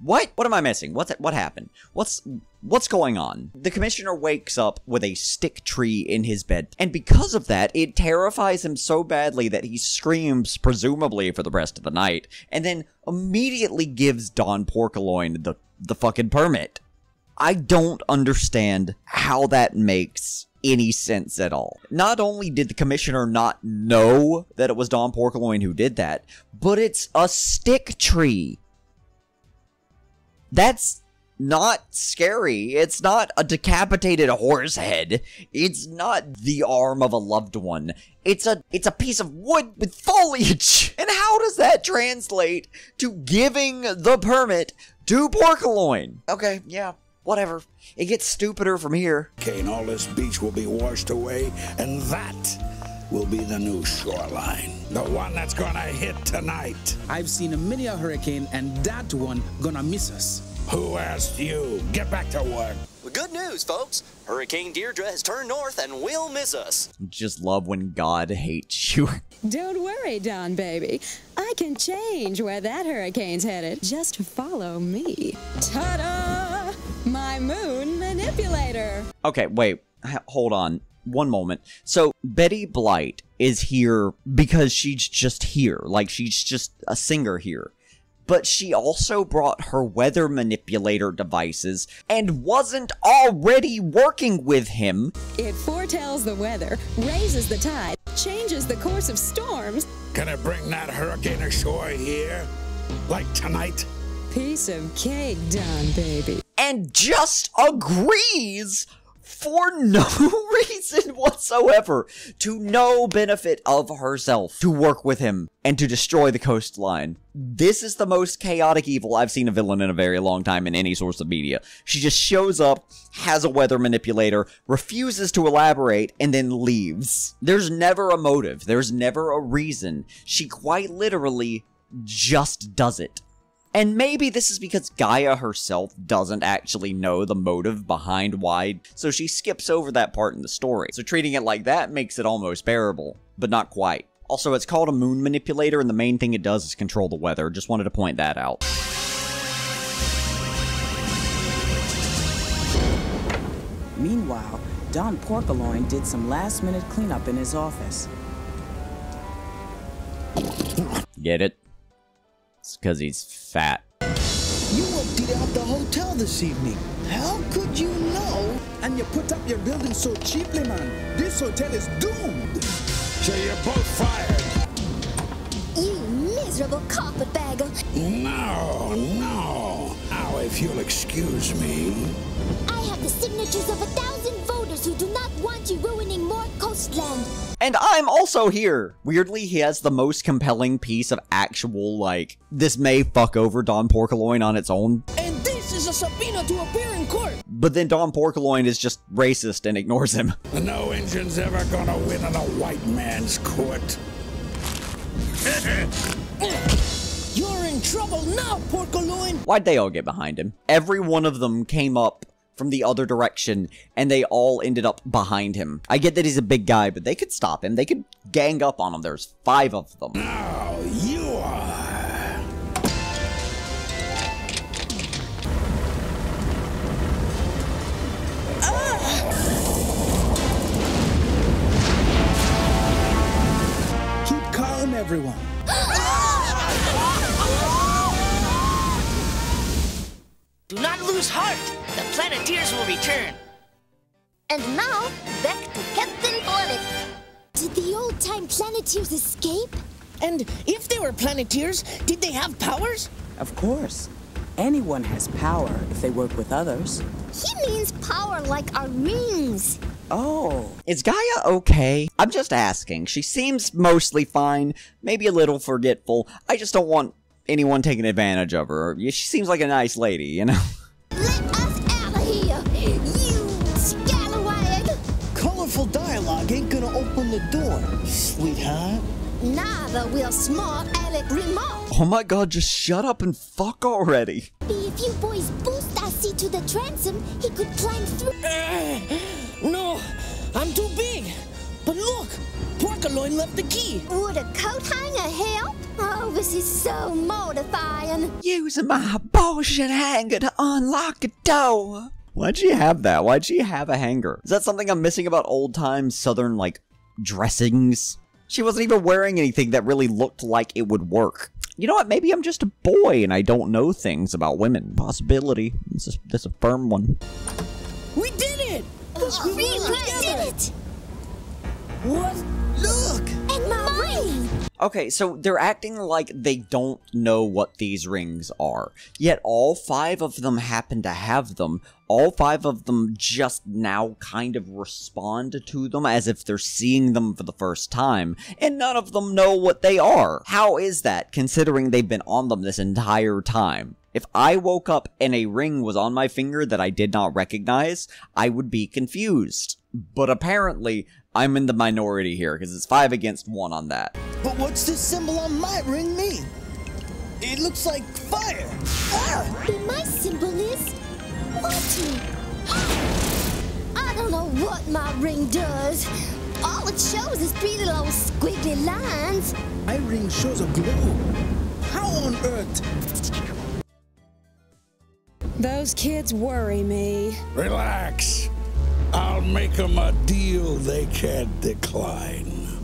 What? What am I missing? What's it? What happened? What's what's going on? The commissioner wakes up with a stick tree in his bed, and because of that, it terrifies him so badly that he screams, presumably for the rest of the night, and then immediately gives Don Porkaloin the the fucking permit. I don't understand how that makes any sense at all. Not only did the commissioner not know that it was Don Porkaloin who did that, but it's a stick tree. That's not scary. It's not a decapitated horse head. It's not the arm of a loved one. It's a it's a piece of wood with foliage. And how does that translate to giving the permit to Porkaloin? Okay, yeah. Whatever. It gets stupider from here. Okay, and all this beach will be washed away, and that will be the new shoreline. The one that's gonna hit tonight. I've seen a mini hurricane, and that one gonna miss us. Who asked you? Get back to work. Well, good news, folks. Hurricane Deirdre has turned north and will miss us. Just love when God hates you. Don't worry, Don, baby. I can change where that hurricane's headed. Just follow me. Ta-da! My moon manipulator. Okay, wait, hold on one moment. So Betty Blight is here because she's just here, like she's just a singer here, but she also brought her weather manipulator devices and wasn't already working with him. It foretells the weather, raises the tide, changes the course of storms. Can I bring that hurricane ashore here, like tonight? Piece of cake, Don, baby. And just agrees for no reason whatsoever, to no benefit of herself, to work with him and to destroy the coastline. This is the most chaotic evil I've seen a villain in a very long time in any source of media. She just shows up, has a weather manipulator, refuses to elaborate, and then leaves. There's never a motive. There's never a reason. She quite literally just does it. And maybe this is because Gaia herself doesn't actually know the motive behind why, so she skips over that part in the story. So treating it like that makes it almost bearable, but not quite. Also, it's called a moon manipulator, and the main thing it does is control the weather. Just wanted to point that out. Meanwhile, Don Porkaloin did some last-minute cleanup in his office. Get it? It's because he's fat. You emptied out the hotel this evening. How could you know? And you put up your building so cheaply, man. This hotel is doomed. So you're both fired. You miserable carpetbagger. No, no. Now, if you'll excuse me. I have the signatures of a thousand voters who do not want you ruining more coastland. And I'm also here! Weirdly, he has the most compelling piece of actual, like, this may fuck over Don Porkaloin on its own. And this is a subpoena to appear in court! But then Don Porkaloin is just racist and ignores him. No engine's ever gonna win in a white man's court. You're in trouble now, Porkaloin! Why'd they all get behind him? Every one of them came up from the other direction, and they all ended up behind him. I get that he's a big guy, but they could stop him. They could gang up on him. There's five of them. Now you are. Ah! Keep calm, everyone. Do not lose heart! The Planeteers will return! And now, back to Captain Planet! Did the old-time Planeteers escape? And if they were Planeteers, did they have powers? Of course. Anyone has power if they work with others. He means power like our rings! Oh. Is Gaia okay? I'm just asking. She seems mostly fine, maybe a little forgetful. I just don't want anyone taking advantage of her. She seems like a nice lady, you know? Let us out of here, you scallywag! Colorful dialogue ain't gonna open the door, sweetheart. Neither will small Alec remark. Oh my god, just shut up and fuck already. If you boys boost Asi to the transom, he could climb through. Uh, no, I'm too big. But look, Porkaloin left the key. Would a coat hanger help? Oh, this is so mortifying. Using my bullshit hanger to unlock a door. Why'd she have that? Why'd she have a hanger? Is that something I'm missing about old-time southern, like, dressings? She wasn't even wearing anything that really looked like it would work. You know what? Maybe I'm just a boy and I don't know things about women. Possibility. This is, this is a firm one. We did it! Oh, we really did it! What? Look! And my ring! Okay, so they're acting like they don't know what these rings are. Yet all five of them happen to have them. All five of them just now kind of respond to them as if they're seeing them for the first time. And none of them know what they are. How is that, considering they've been on them this entire time? If I woke up and a ring was on my finger that I did not recognize, I would be confused. But apparently, I'm in the minority here, because it's five against one on that. But what's this symbol on my ring mean? It looks like fire! Ah! But my symbol is water! I don't know what my ring does. All it shows is three little old squiggly lines. My ring shows a glow. How on earth? Those kids worry me. Relax. I'll make them a deal they can't decline.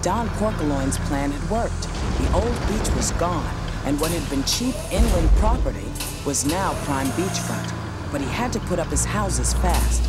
Don Porkaloin's plan had worked. The old beach was gone, and what had been cheap inland property was now prime beachfront. But he had to put up his houses fast.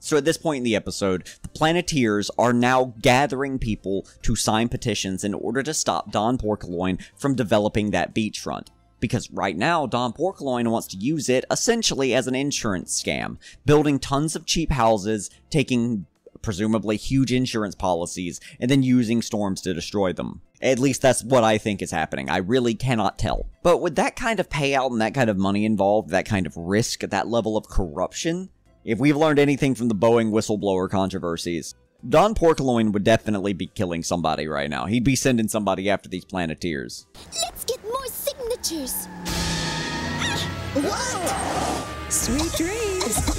So at this point in the episode, the Planeteers are now gathering people to sign petitions in order to stop Don Porkaloin from developing that beachfront. Because right now, Don Porkaloin wants to use it essentially as an insurance scam, building tons of cheap houses, taking presumably huge insurance policies, and then using storms to destroy them. At least that's what I think is happening. I really cannot tell. But with that kind of payout and that kind of money involved, that kind of risk, that level of corruption, if we've learned anything from the Boeing whistleblower controversies, Don Porkaloin would definitely be killing somebody right now. He'd be sending somebody after these Planeteers. Let's get more signatures. pictures. What? Sweet dreams.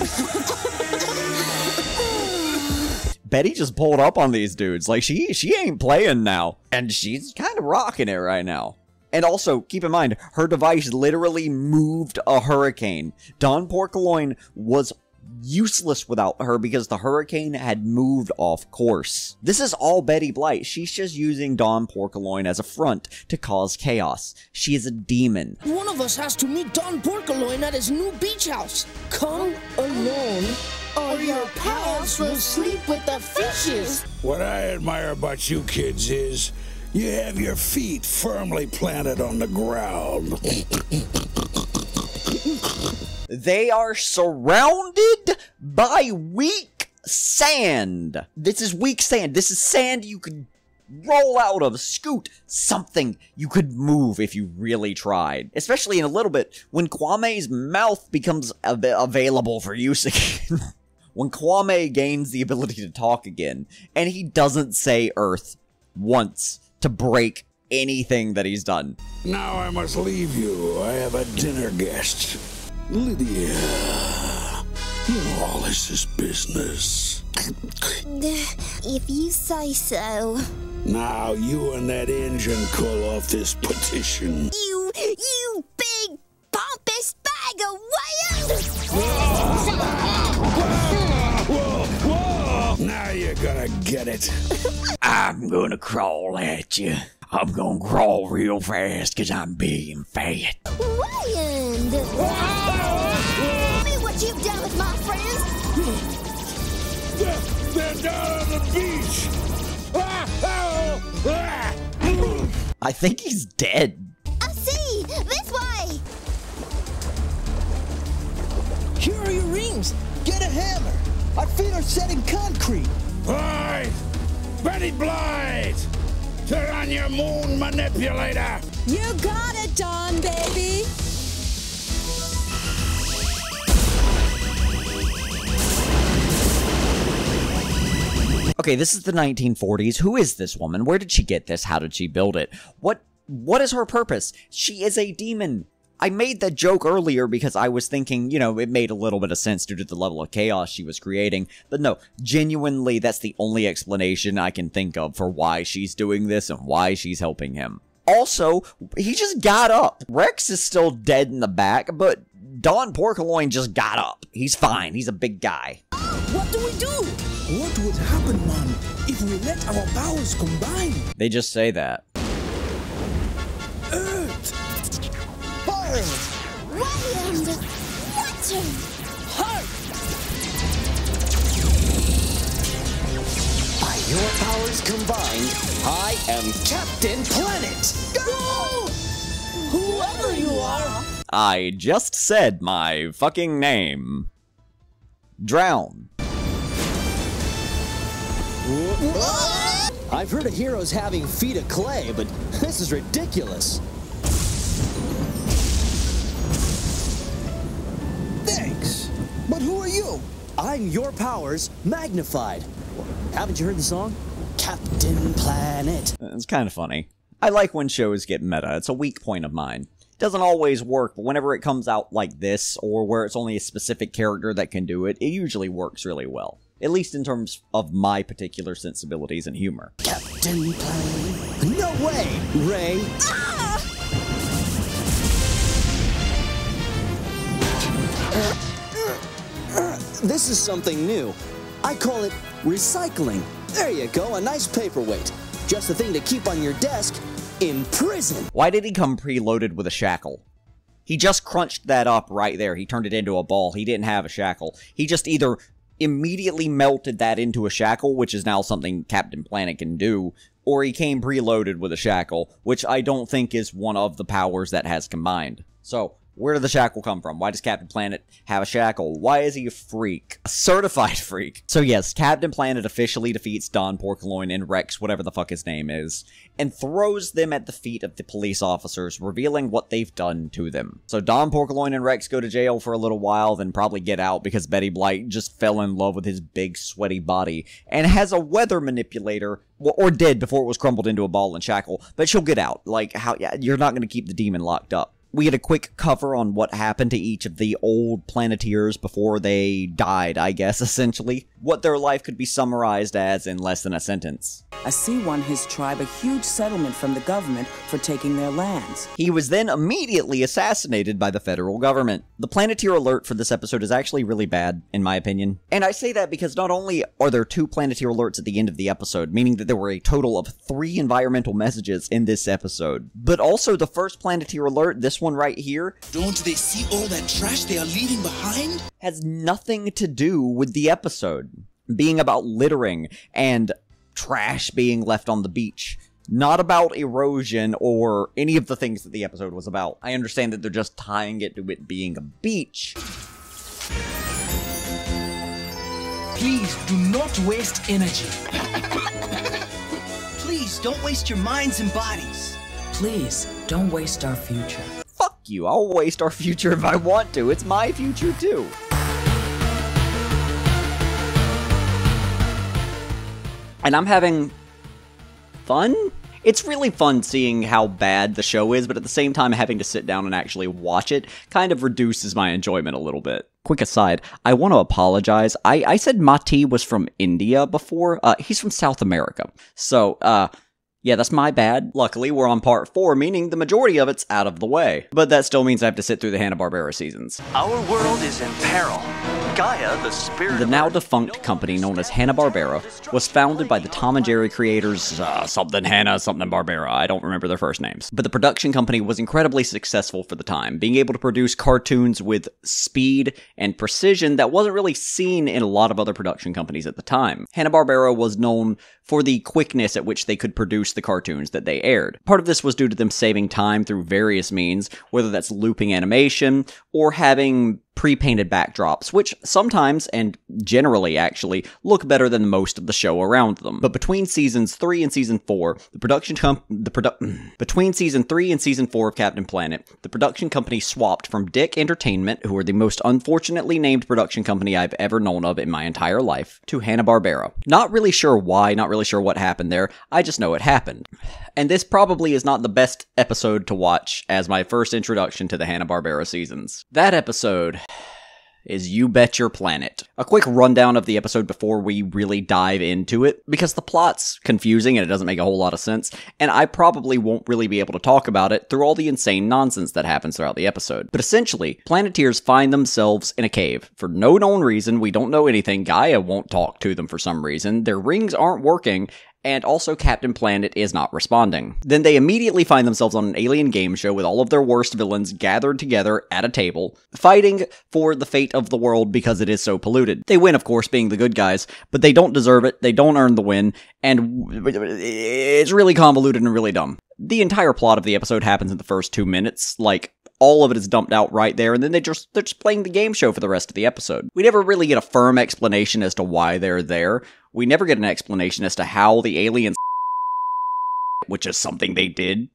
Betty just pulled up on these dudes. Like, she, she ain't playing now. And she's kind of rocking it right now. And also, keep in mind, her device literally moved a hurricane. Don Porkaloin was useless without her because the hurricane had moved off course. This is all Betty Blight. She's just using Don Porkaloin as a front to cause chaos. She is a demon. One of us has to meet Don Porkaloin at his new beach house. Come alone, or your pals will sleep with the fishes. What I admire about you kids is you have your feet firmly planted on the ground. They are surrounded by weak sand. This is weak sand. This is sand you could roll out of, scoot, something you could move if you really tried. Especially in a little bit when Kwame's mouth becomes av- available for use again. When Kwame gains the ability to talk again, and he doesn't say Earth once to break anything that he's done. Now I must leave you. I have a dinner guest. Lydia, all this is business. If you say so. Now you and that engine call off this petition. You, you big pompous bag of whales! Now you're gonna get it. I'm gonna crawl at you. I'm gonna crawl real fast because I'm big and fat. Ryan! Tell me what you've done with my friends. They're, they're down on the beach. I think he's dead. I see. This way. Here are your rings. Get a hammer. Our feet are set in concrete. Blight! Betty Blight! Turn on your moon manipulator! You got it, Don, baby! Okay, this is the nineteen forties. Who is this woman? Where did she get this? How did she build it? What? What is her purpose? She is a demon. I made that joke earlier because I was thinking, you know, it made a little bit of sense due to the level of chaos she was creating. But no, genuinely, that's the only explanation I can think of for why she's doing this and why she's helping him. Also, he just got up. Rex is still dead in the back, but Don Porkaloin just got up. He's fine. He's a big guy. What do we do? What would happen, man, if we let our powers combine? They just say that. Ryan, watch him! Heart! By your powers combined, I am Captain Planet! Go! Whoever you are! I just said my fucking name. Drown. What? I've heard of heroes having feet of clay, but this is ridiculous. Thanks, but who are you? I'm your powers magnified. Haven't you heard the song? Captain Planet. It's kind of funny. I like when shows get meta. It's a weak point of mine. It doesn't always work, but whenever it comes out like this, or where it's only a specific character that can do it, it usually works really well. At least in terms of my particular sensibilities and humor. Captain Planet. No way, Ray. Ah! Uh, uh, uh, this is something new. I call it recycling. There you go, a nice paperweight. Just the thing to keep on your desk in prison. Why did he come preloaded with a shackle? He just crunched that up right there. He turned it into a ball. He didn't have a shackle. He just either immediately melted that into a shackle, which is now something Captain Planet can do, or he came preloaded with a shackle, which I don't think is one of the powers that has combined. So, where did the shackle come from? Why does Captain Planet have a shackle? Why is he a freak? A certified freak. So yes, Captain Planet officially defeats Don Porkaloin and Rex, whatever the fuck his name is, and throws them at the feet of the police officers, revealing what they've done to them. So Don Porkaloin and Rex go to jail for a little while, then probably get out because Betty Blight just fell in love with his big, sweaty body, and has a weather manipulator, or did before it was crumbled into a ball and shackle, but she'll get out. Like, how? You're not going to keep the demon locked up. we had a quick cover on what happened to each of the old Planeteers before they died, I guess, essentially. What their life could be summarized as in less than a sentence. Asi won his tribe a huge settlement from the government for taking their lands. He was then immediately assassinated by the federal government. The Planeteer alert for this episode is actually really bad, in my opinion. And I say that because not only are there two Planeteer alerts at the end of the episode, meaning that there were a total of three environmental messages in this episode, but also the first Planeteer alert, this one right here, "Don't they see all that trash they are leaving behind?" has nothing to do with the episode being about littering and trash being left on the beach. Not about erosion or any of the things that the episode was about. I understand that they're just tying it to it being a beach. "Please do not waste energy. Please don't waste your minds and bodies. Please don't waste our future." Fuck you, I'll waste our future if I want to. It's my future too. And I'm having fun? It's really fun seeing how bad the show is, but at the same time having to sit down and actually watch it kind of reduces my enjoyment a little bit. Quick aside, I want to apologize. I, I said Ma-Ti was from India before. Uh, he's from South America. So, uh, yeah, that's my bad. Luckily, we're on part four, meaning the majority of it's out of the way. But that still means I have to sit through the Hanna-Barbera seasons. "Our world is in peril. Gaia, the spirit..." The now-defunct company known as Hanna-Barbera was founded by the Tom and Jerry creators, uh, something Hanna, something Barbera, I don't remember their first names. But the production company was incredibly successful for the time, being able to produce cartoons with speed and precision that wasn't really seen in a lot of other production companies at the time. Hanna-Barbera was known for the quickness at which they could produce the cartoons that they aired. Part of this was due to them saving time through various means, whether that's looping animation or having pre-painted backdrops, which sometimes, and generally actually, look better than most of the show around them. But between seasons three and season four, the production comp- the produ- between season three and season four of Captain Planet, the production company swapped from Dick Entertainment, who are the most unfortunately named production company I've ever known of in my entire life, to Hanna-Barbera. Not really sure why, not really sure what happened there, I just know it happened. And this probably is not the best episode to watch as my first introduction to the Hanna-Barbera seasons. That episode is You Bet Your Planet. A quick rundown of the episode before we really dive into it, because the plot's confusing and it doesn't make a whole lot of sense, and I probably won't really be able to talk about it through all the insane nonsense that happens throughout the episode. But essentially, Planeteers find themselves in a cave. For no known reason, we don't know anything, Gaia won't talk to them for some reason, their rings aren't working, and also Captain Planet is not responding. Then they immediately find themselves on an alien game show with all of their worst villains gathered together at a table, fighting for the fate of the world because it is so polluted. They win, of course, being the good guys, but they don't deserve it, they don't earn the win, and it's really convoluted and really dumb. The entire plot of the episode happens in the first two minutes, like, all of it is dumped out right there, and then they just, they're just playing the game show for the rest of the episode. We never really get a firm explanation as to why they're there. We never get an explanation as to how the aliens, which is something they did.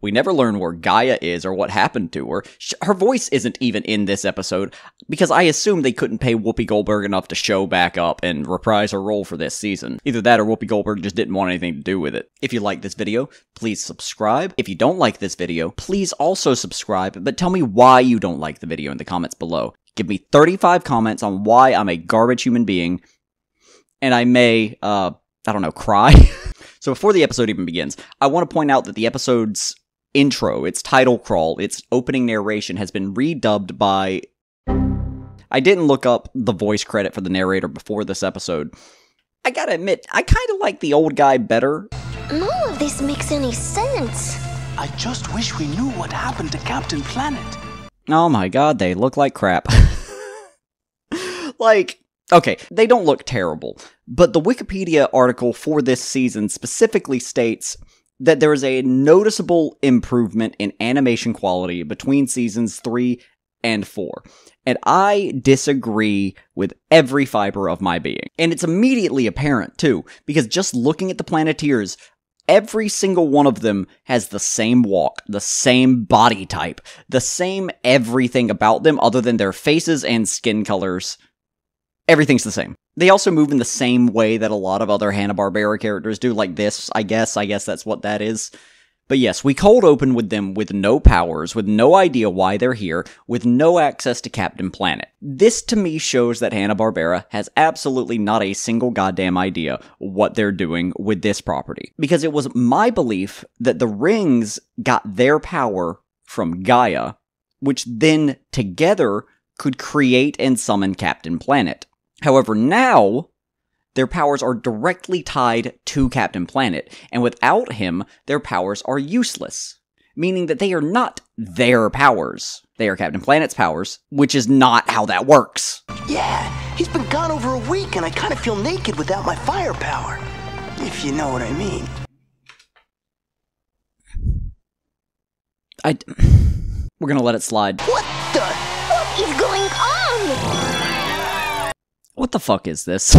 We never learn where Gaia is or what happened to her. Her voice isn't even in this episode, because I assume they couldn't pay Whoopi Goldberg enough to show back up and reprise her role for this season. Either that or Whoopi Goldberg just didn't want anything to do with it. If you like this video, please subscribe. If you don't like this video, please also subscribe, but tell me why you don't like the video in the comments below. Give me thirty-five comments on why I'm a garbage human being, and I may, uh, I don't know, cry? So before the episode even begins, I want to point out that the episode's intro, its title crawl, its opening narration has been redubbed by... I didn't look up the voice credit for the narrator before this episode. I gotta admit, I kind of like the old guy better. None of this makes any sense. I just wish we knew what happened to Captain Planet. Oh my god, they look like crap. Like... Okay, they don't look terrible, but the Wikipedia article for this season specifically states that there is a noticeable improvement in animation quality between seasons three and four, and I disagree with every fiber of my being. And it's immediately apparent, too, because just looking at the Planeteers, every single one of them has the same walk, the same body type, the same everything about them other than their faces and skin colors. Everything's the same. They also move in the same way that a lot of other Hanna-Barbera characters do, like this, I guess. I guess that's what that is. But yes, we cold open with them with no powers, with no idea why they're here, with no access to Captain Planet. This to me shows that Hanna-Barbera has absolutely not a single goddamn idea what they're doing with this property. Because it was my belief that the rings got their power from Gaia, which then together could create and summon Captain Planet. However, now their powers are directly tied to Captain Planet, and without him, their powers are useless. Meaning that they are not their powers. They are Captain Planet's powers, which is not how that works. Yeah, he's been gone over a week and I kind of feel naked without my firepower. If you know what I mean. I... We're gonna let it slide. What the... What is going on? What the fuck is this?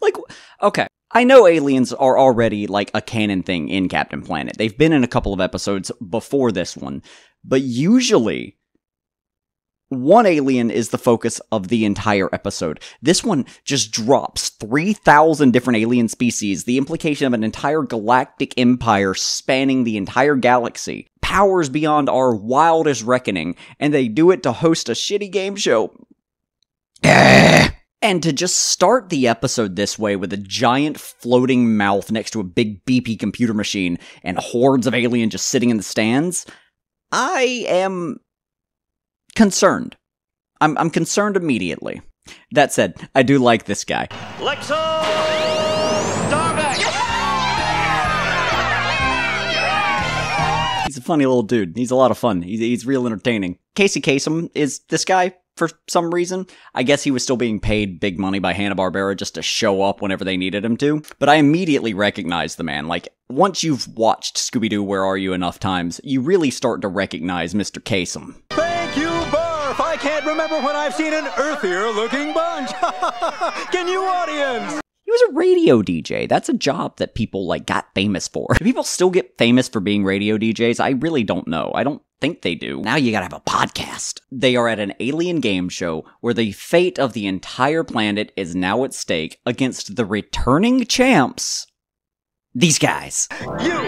Like, okay, I know aliens are already, like, a canon thing in Captain Planet. They've been in a couple of episodes before this one, but usually one alien is the focus of the entire episode. This one just drops three thousand different alien species, the implication of an entire galactic empire spanning the entire galaxy, powers beyond our wildest reckoning, and they do it to host a shitty game show. And to just start the episode this way with a giant floating mouth next to a big B P computer machine and hordes of aliens just sitting in the stands, I am concerned. I'm, I'm concerned immediately. That said, I do like this guy. Lexo Darbeck! He's a funny little dude. He's a lot of fun. He's, he's real entertaining. Casey Kasem is this guy. For some reason, I guess he was still being paid big money by Hanna-Barbera just to show up whenever they needed him to. But I immediately recognized the man. Like, once you've watched Scooby-Doo Where Are You enough times, you really start to recognize Mister Kasem. Thank you, Barf! I can't remember when I've seen an earthier-looking bunch! Can you, audience? He was a radio D J. That's a job that people, like, got famous for. Do people still get famous for being radio D Js? I really don't know. I don't think they do. Now you gotta have a podcast. They are at an alien game show where the fate of the entire planet is now at stake against the returning champs. These guys. You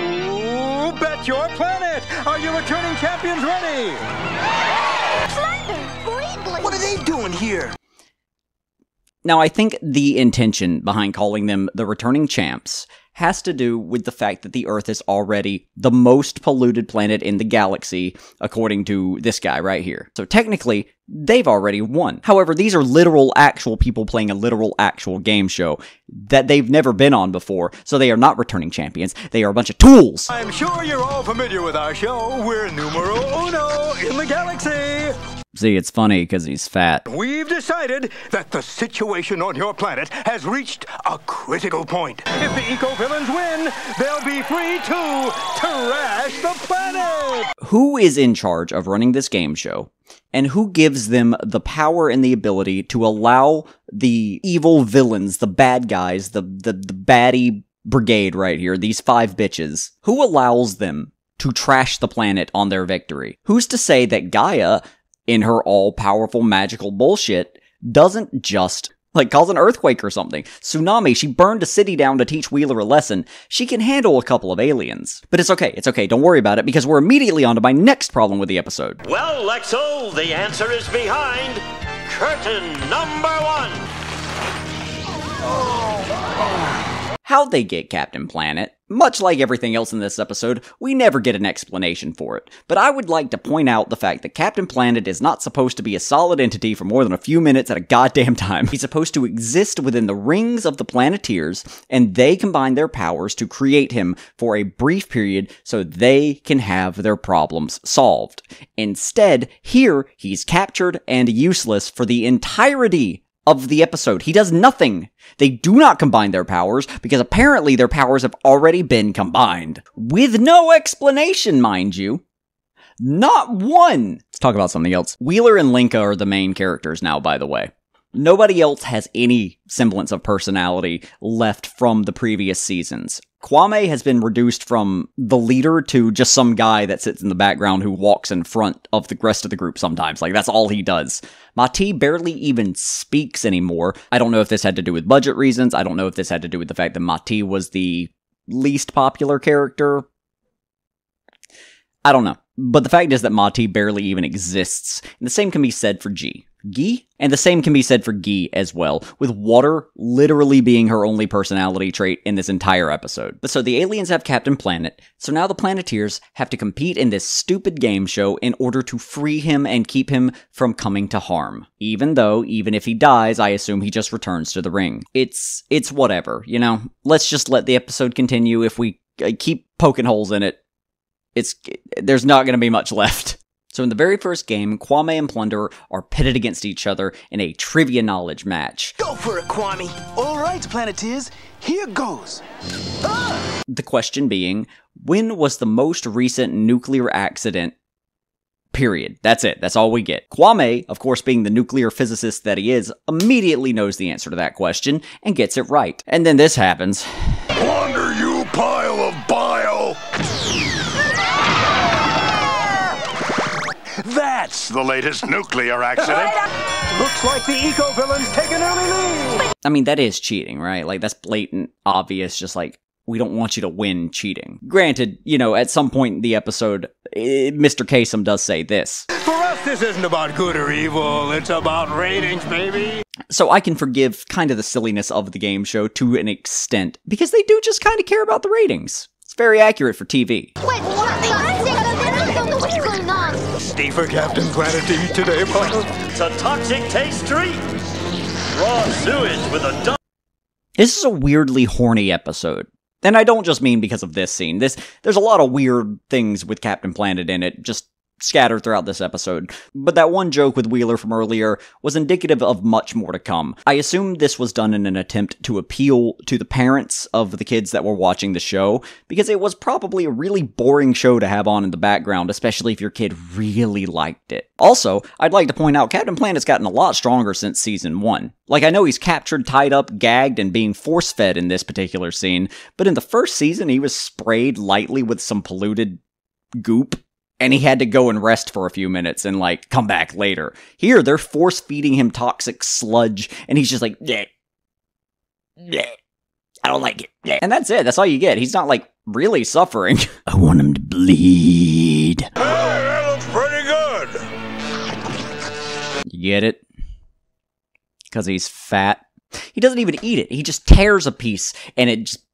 bet your planet! Are your returning champions ready? Plunder, what are they doing here? Now I think the intention behind calling them the returning champs has to do with the fact that the Earth is already the most polluted planet in the galaxy, according to this guy right here. So technically, they've already won. However, these are literal, actual people playing a literal, actual game show that they've never been on before, so they are not returning champions. They are a bunch of tools. I'm sure you're all familiar with our show. We're numero uno in the galaxy. See, it's funny because he's fat. We've decided that the situation on your planet has reached a critical point. If the Eco-Villains win, they'll be free to trash the planet! Who is in charge of running this game show, and who gives them the power and the ability to allow the evil villains, the bad guys, the, the, the baddie brigade right here, these five bitches, who allows them to trash the planet on their victory? Who's to say that Gaia, in her all-powerful magical bullshit, doesn't just, like, cause an earthquake or something? Tsunami, she burned a city down to teach Wheeler a lesson. She can handle a couple of aliens. But it's okay, it's okay, don't worry about it, because we're immediately on to my next problem with the episode. Well, Lexo, the answer is behind curtain number one. How'd they get Captain Planet? Much like everything else in this episode, we never get an explanation for it, but I would like to point out the fact that Captain Planet is not supposed to be a solid entity for more than a few minutes at a goddamn time. He's supposed to exist within the rings of the Planeteers, and they combine their powers to create him for a brief period so they can have their problems solved. Instead, here, he's captured and useless for the entirety of the episode. He does nothing. They do not combine their powers, because apparently their powers have already been combined. With no explanation, mind you. Not one! Let's talk about something else. Wheeler and Linka are the main characters now, by the way. Nobody else has any semblance of personality left from the previous seasons. Kwame has been reduced from the leader to just some guy that sits in the background who walks in front of the rest of the group sometimes. Like, that's all he does. Ma-Ti barely even speaks anymore. I don't know if this had to do with budget reasons. I don't know if this had to do with the fact that Ma-Ti was the least popular character I don't know. But the fact is that Ma-Ti barely even exists, and the same can be said for Gi. Gi? And the same can be said for Gi as well, with water literally being her only personality trait in this entire episode. But so the aliens have Captain Planet, so now the Planeteers have to compete in this stupid game show in order to free him and keep him from coming to harm. Even though, even if he dies, I assume he just returns to the ring. It's, it's whatever, you know? Let's just let the episode continue. If we keep poking holes in it, It's there's not going to be much left. So in the very first game, Kwame and Plunder are pitted against each other in a trivia knowledge match. Go for it, Kwame! All right, Planeteers, here goes! Ah! The question being, when was the most recent nuclear accident? Period. That's it. That's all we get. Kwame, of course being the nuclear physicist that he is, immediately knows the answer to that question and gets it right. And then this happens. Plunder, you pile of bile! That's the latest nuclear accident. Looks like the Eco-Villains take an early lead. I mean, that is cheating, right? Like, that's blatant, obvious, just like, we don't want you to win cheating. Granted, you know, at some point in the episode, it, Mister Kasem does say this. For us, this isn't about good or evil. It's about ratings, baby. So I can forgive kind of the silliness of the game show to an extent, because they do just kind of care about the ratings. It's very accurate for T V. Wait, what? What's going on? Stay for Captain Planet to eat today, Michael. It's a toxic taste treat. Raw sewage with a dump. This is a weirdly horny episode. And I don't just mean because of this scene. This There's a lot of weird things with Captain Planet in it, just scattered throughout this episode. But that one joke with Wheeler from earlier was indicative of much more to come. I assume this was done in an attempt to appeal to the parents of the kids that were watching the show, because it was probably a really boring show to have on in the background, especially if your kid really liked it. Also, I'd like to point out Captain Planet's gotten a lot stronger since season one. Like, I know he's captured, tied up, gagged, and being force-fed in this particular scene, but in the first season he was sprayed lightly with some polluted goop. And he had to go and rest for a few minutes and, like, come back later. Here, they're force-feeding him toxic sludge, and he's just like, bleh, bleh, I don't like it. Bleh. And that's it. That's all you get. He's not, like, really suffering. I want him to bleed. Hey, that looks pretty good. You get it? Because he's fat. He doesn't even eat it. He just tears a piece, and it just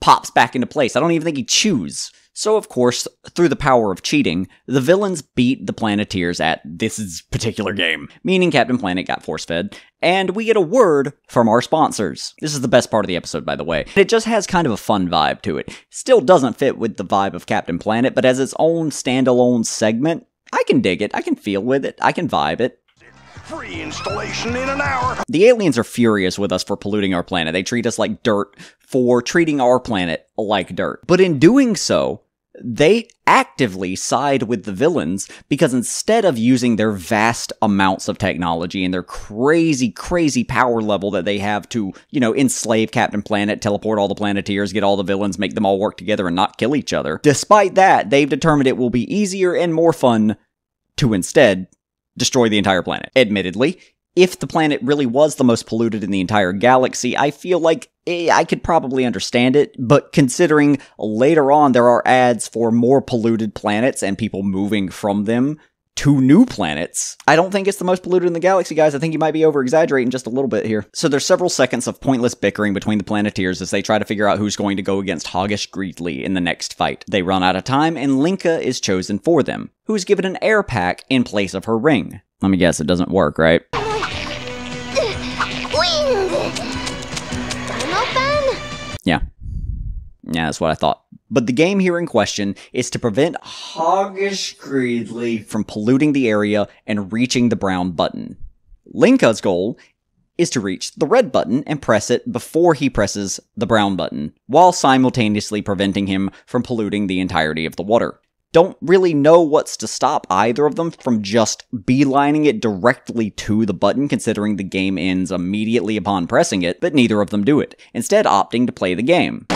pops back into place. I don't even think he chews. So, of course, through the power of cheating, the villains beat the Planeteers at this particular game, meaning Captain Planet got force-fed, and we get a word from our sponsors. This is the best part of the episode, by the way. It just has kind of a fun vibe to it. Still doesn't fit with the vibe of Captain Planet, but as its own standalone segment, I can dig it, I can feel with it, I can vibe it. Free installation in an hour. The aliens are furious with us for polluting our planet. They treat us like dirt for treating our planet like dirt. But in doing so, they actively side with the villains because instead of using their vast amounts of technology and their crazy, crazy power level that they have to, you know, enslave Captain Planet, teleport all the Planeteers, get all the villains, make them all work together and not kill each other. Despite that, they've determined it will be easier and more fun to instead destroy the entire planet. Admittedly, if the planet really was the most polluted in the entire galaxy, I feel like eh, I could probably understand it, but considering later on there are ads for more polluted planets and people moving from them to new planets, I don't think it's the most polluted in the galaxy, guys. I think you might be over-exaggerating just a little bit here. So there's several seconds of pointless bickering between the Planeteers as they try to figure out who's going to go against Hoggish Greedly in the next fight. They run out of time, and Linka is chosen for them, who is given an air pack in place of her ring. Let me guess, it doesn't work, right? Yeah. Yeah, that's what I thought. But the game here in question is to prevent Hoggish Greedly from polluting the area and reaching the brown button. Linka's goal is to reach the red button and press it before he presses the brown button, while simultaneously preventing him from polluting the entirety of the water. Don't really know what's to stop either of them from just beelining it directly to the button, considering the game ends immediately upon pressing it, but neither of them do it, instead opting to play the game.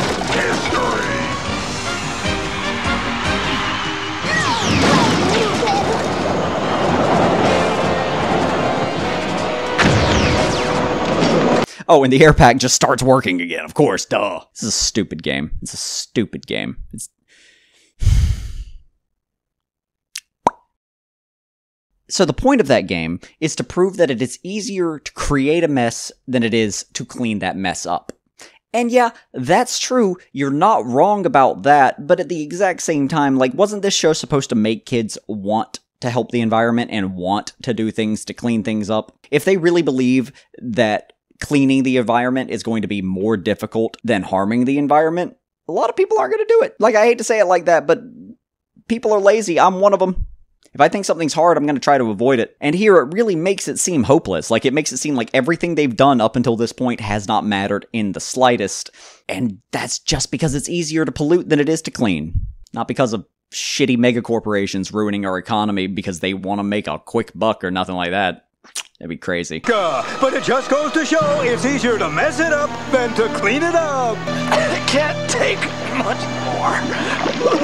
Oh, and the air pack just starts working again, of course, duh. This is a stupid game. It's a stupid game. It's So the point of that game is to prove that it is easier to create a mess than it is to clean that mess up. And yeah, that's true, you're not wrong about that, but at the exact same time, like, wasn't this show supposed to make kids want to help the environment and want to do things to clean things up? If they really believe that cleaning the environment is going to be more difficult than harming the environment, a lot of people aren't going to do it. Like, I hate to say it like that, but people are lazy. I'm one of them. If I think something's hard, I'm going to try to avoid it. And here it really makes it seem hopeless. Like, it makes it seem like everything they've done up until this point has not mattered in the slightest. And that's just because it's easier to pollute than it is to clean. Not because of shitty megacorporations ruining our economy because they want to make a quick buck or nothing like that. That'd be crazy. Uh, but it just goes to show it's easier to mess it up than to clean it up. I can't take much more.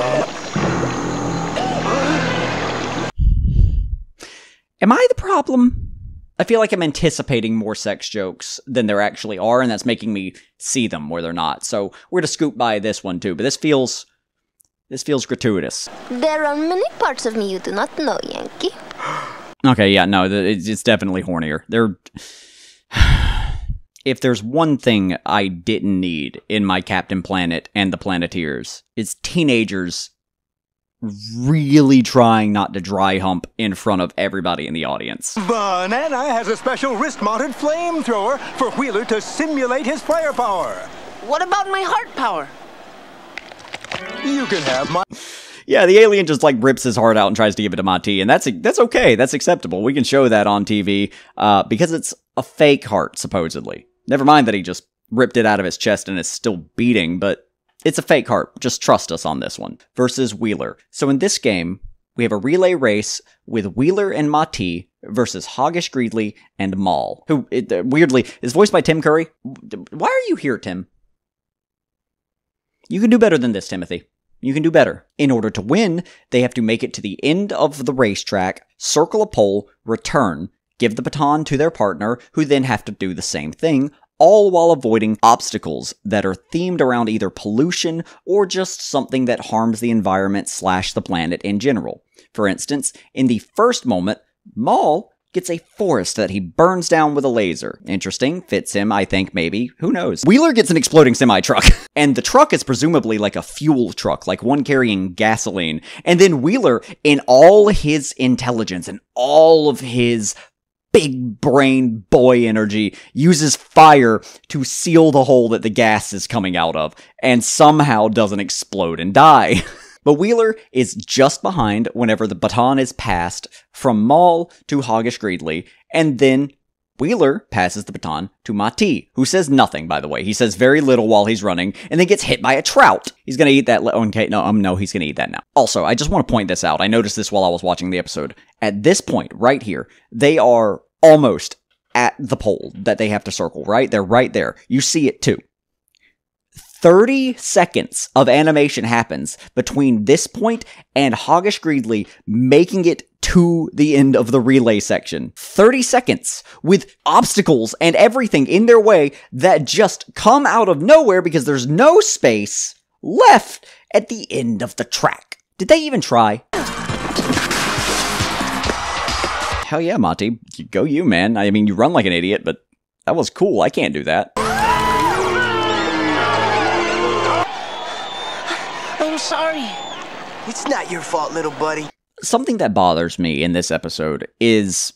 Am I the problem? I feel like I'm anticipating more sex jokes than there actually are, and that's making me see them where they're not. So we're to scoop by this one too, but this feels, this feels gratuitous. There are many parts of me you do not know, Yankee. Okay, yeah, no, it's definitely hornier. There, if there's one thing I didn't need in my Captain Planet and the Planeteers, it's teenagers really trying not to dry hump in front of everybody in the audience. Banana has a special wrist-mounted flamethrower for Wheeler to simulate his firepower. What about my heart power? You can have my... Yeah, the alien just, like, rips his heart out and tries to give it to Ma-Ti, and that's that's okay. That's acceptable. We can show that on T V, uh, because it's a fake heart, supposedly. Never mind that he just ripped it out of his chest and it's still beating, but... it's a fake heart. Just trust us on this one. Versus Wheeler. So in this game, we have a relay race with Wheeler and Ma-Ti versus Hoggish Greedly and Mal, who, it, uh, weirdly, is voiced by Tim Curry. Why are you here, Tim? You can do better than this, Timothy. You can do better. In order to win, they have to make it to the end of the racetrack, circle a pole, return, give the baton to their partner, who then have to do the same thing, all while avoiding obstacles that are themed around either pollution or just something that harms the environment slash the planet in general. For instance, in the first moment, Mal gets a forest that he burns down with a laser. Interesting. Fits him, I think, maybe. Who knows? Wheeler gets an exploding semi-truck. And the truck is presumably like a fuel truck, like one carrying gasoline. And then Wheeler, in all his intelligence and all of his big brain boy energy, uses fire to seal the hole that the gas is coming out of, and somehow doesn't explode and die. But Wheeler is just behind whenever the baton is passed from Mal to Hoggish Greedly, and then Wheeler passes the baton to Ma-Ti, who says nothing, by the way. He says very little while he's running, and then gets hit by a trout. He's gonna eat that... Oh, okay, no, um, no, he's gonna eat that now. Also, I just want to point this out. I noticed this while I was watching the episode. At this point, right here, they are almost at the pole that they have to circle, right? They're right there. You see it, too. thirty seconds of animation happens between this point and Hoggish Greedly making it to the end of the relay section. thirty seconds with obstacles and everything in their way that just come out of nowhere because there's no space left at the end of the track. Did they even try? Hell yeah, Ma-Ti. Go you, man. I mean, you run like an idiot, but that was cool. I can't do that. I'm sorry. It's not your fault, little buddy. Something that bothers me in this episode is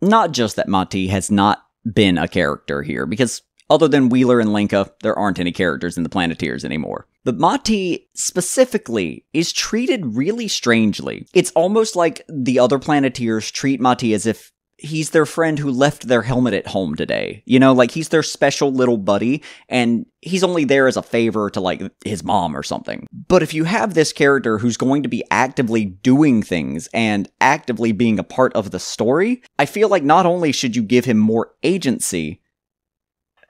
not just that Ma-Ti has not been a character here, because other than Wheeler and Linka, there aren't any characters in the Planeteers anymore. But Ma-Ti specifically is treated really strangely. It's almost like the other Planeteers treat Ma-Ti as if he's their friend who left their helmet at home today. You know, like he's their special little buddy, and he's only there as a favor to, like, his mom or something. But if you have this character who's going to be actively doing things and actively being a part of the story, I feel like not only should you give him more agency,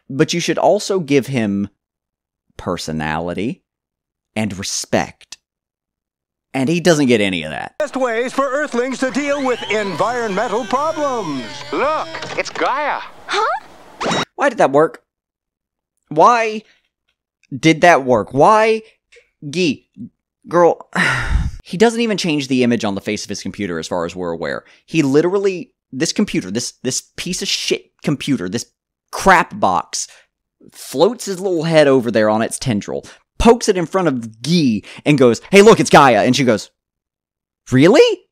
but you should also give him personality and respect. And he doesn't get any of that. Best ways for Earthlings to deal with environmental problems. Look, it's Gaia. Huh? Why did that work? Why did that work? Why? Gi, girl, He doesn't even change the image on the face of his computer as far as we're aware. He literally, this computer, this, this piece of shit computer, this crap box, floats his little head over there on its tendril, pokes it in front of Gi, and goes, "Hey, look, it's Gaia." And she goes, "Really?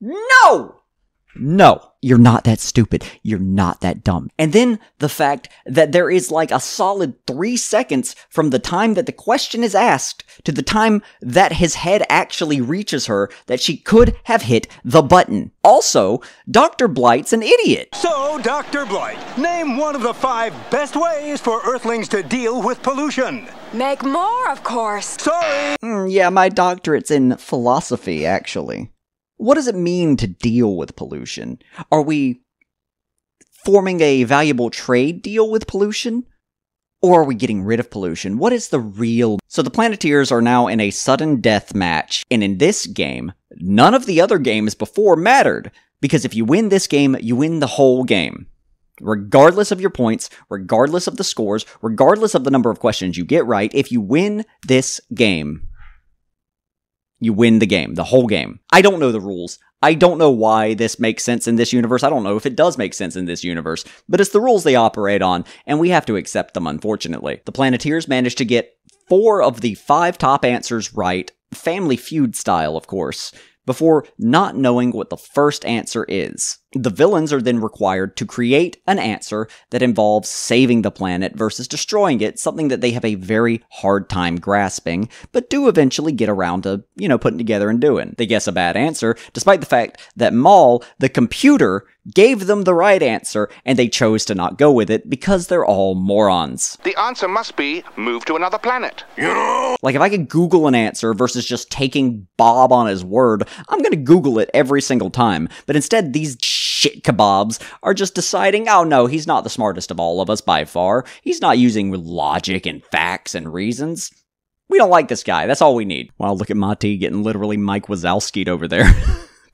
No! No, you're not that stupid. You're not that dumb." And then the fact that there is like a solid three seconds from the time that the question is asked to the time that his head actually reaches her that she could have hit the button. Also, Doctor Blight's an idiot. So, Doctor Blight, name one of the five best ways for Earthlings to deal with pollution. Make more, of course. Sorry. Mm, yeah, my doctorate's in philosophy, actually. What does it mean to deal with pollution? Are we forming a valuable trade deal with pollution? Or are we getting rid of pollution? What is the real... So the Planeteers are now in a sudden death match, and in this game, none of the other games before mattered, because if you win this game, you win the whole game. Regardless of your points, regardless of the scores, regardless of the number of questions you get right, if you win this game... you win the game, the whole game. I don't know the rules. I don't know why this makes sense in this universe. I don't know if it does make sense in this universe, but it's the rules they operate on, and we have to accept them, unfortunately. The Planeteers managed to get four of the five top answers right, Family Feud style, of course, before not knowing what the first answer is. The villains are then required to create an answer that involves saving the planet versus destroying it, something that they have a very hard time grasping, but do eventually get around to, you know, putting together and doing. They guess a bad answer, despite the fact that Mal, the computer, gave them the right answer, and they chose to not go with it because they're all morons. The answer must be, move to another planet. Yeah. Like, if I could Google an answer versus just taking Bob on his word, I'm gonna Google it every single time, but instead these shit kebabs are just deciding, oh no, he's not the smartest of all of us by far. He's not using logic and facts and reasons. We don't like this guy. That's all we need. Wow, look at Ma-Ti getting literally Mike Wazowski'd over there.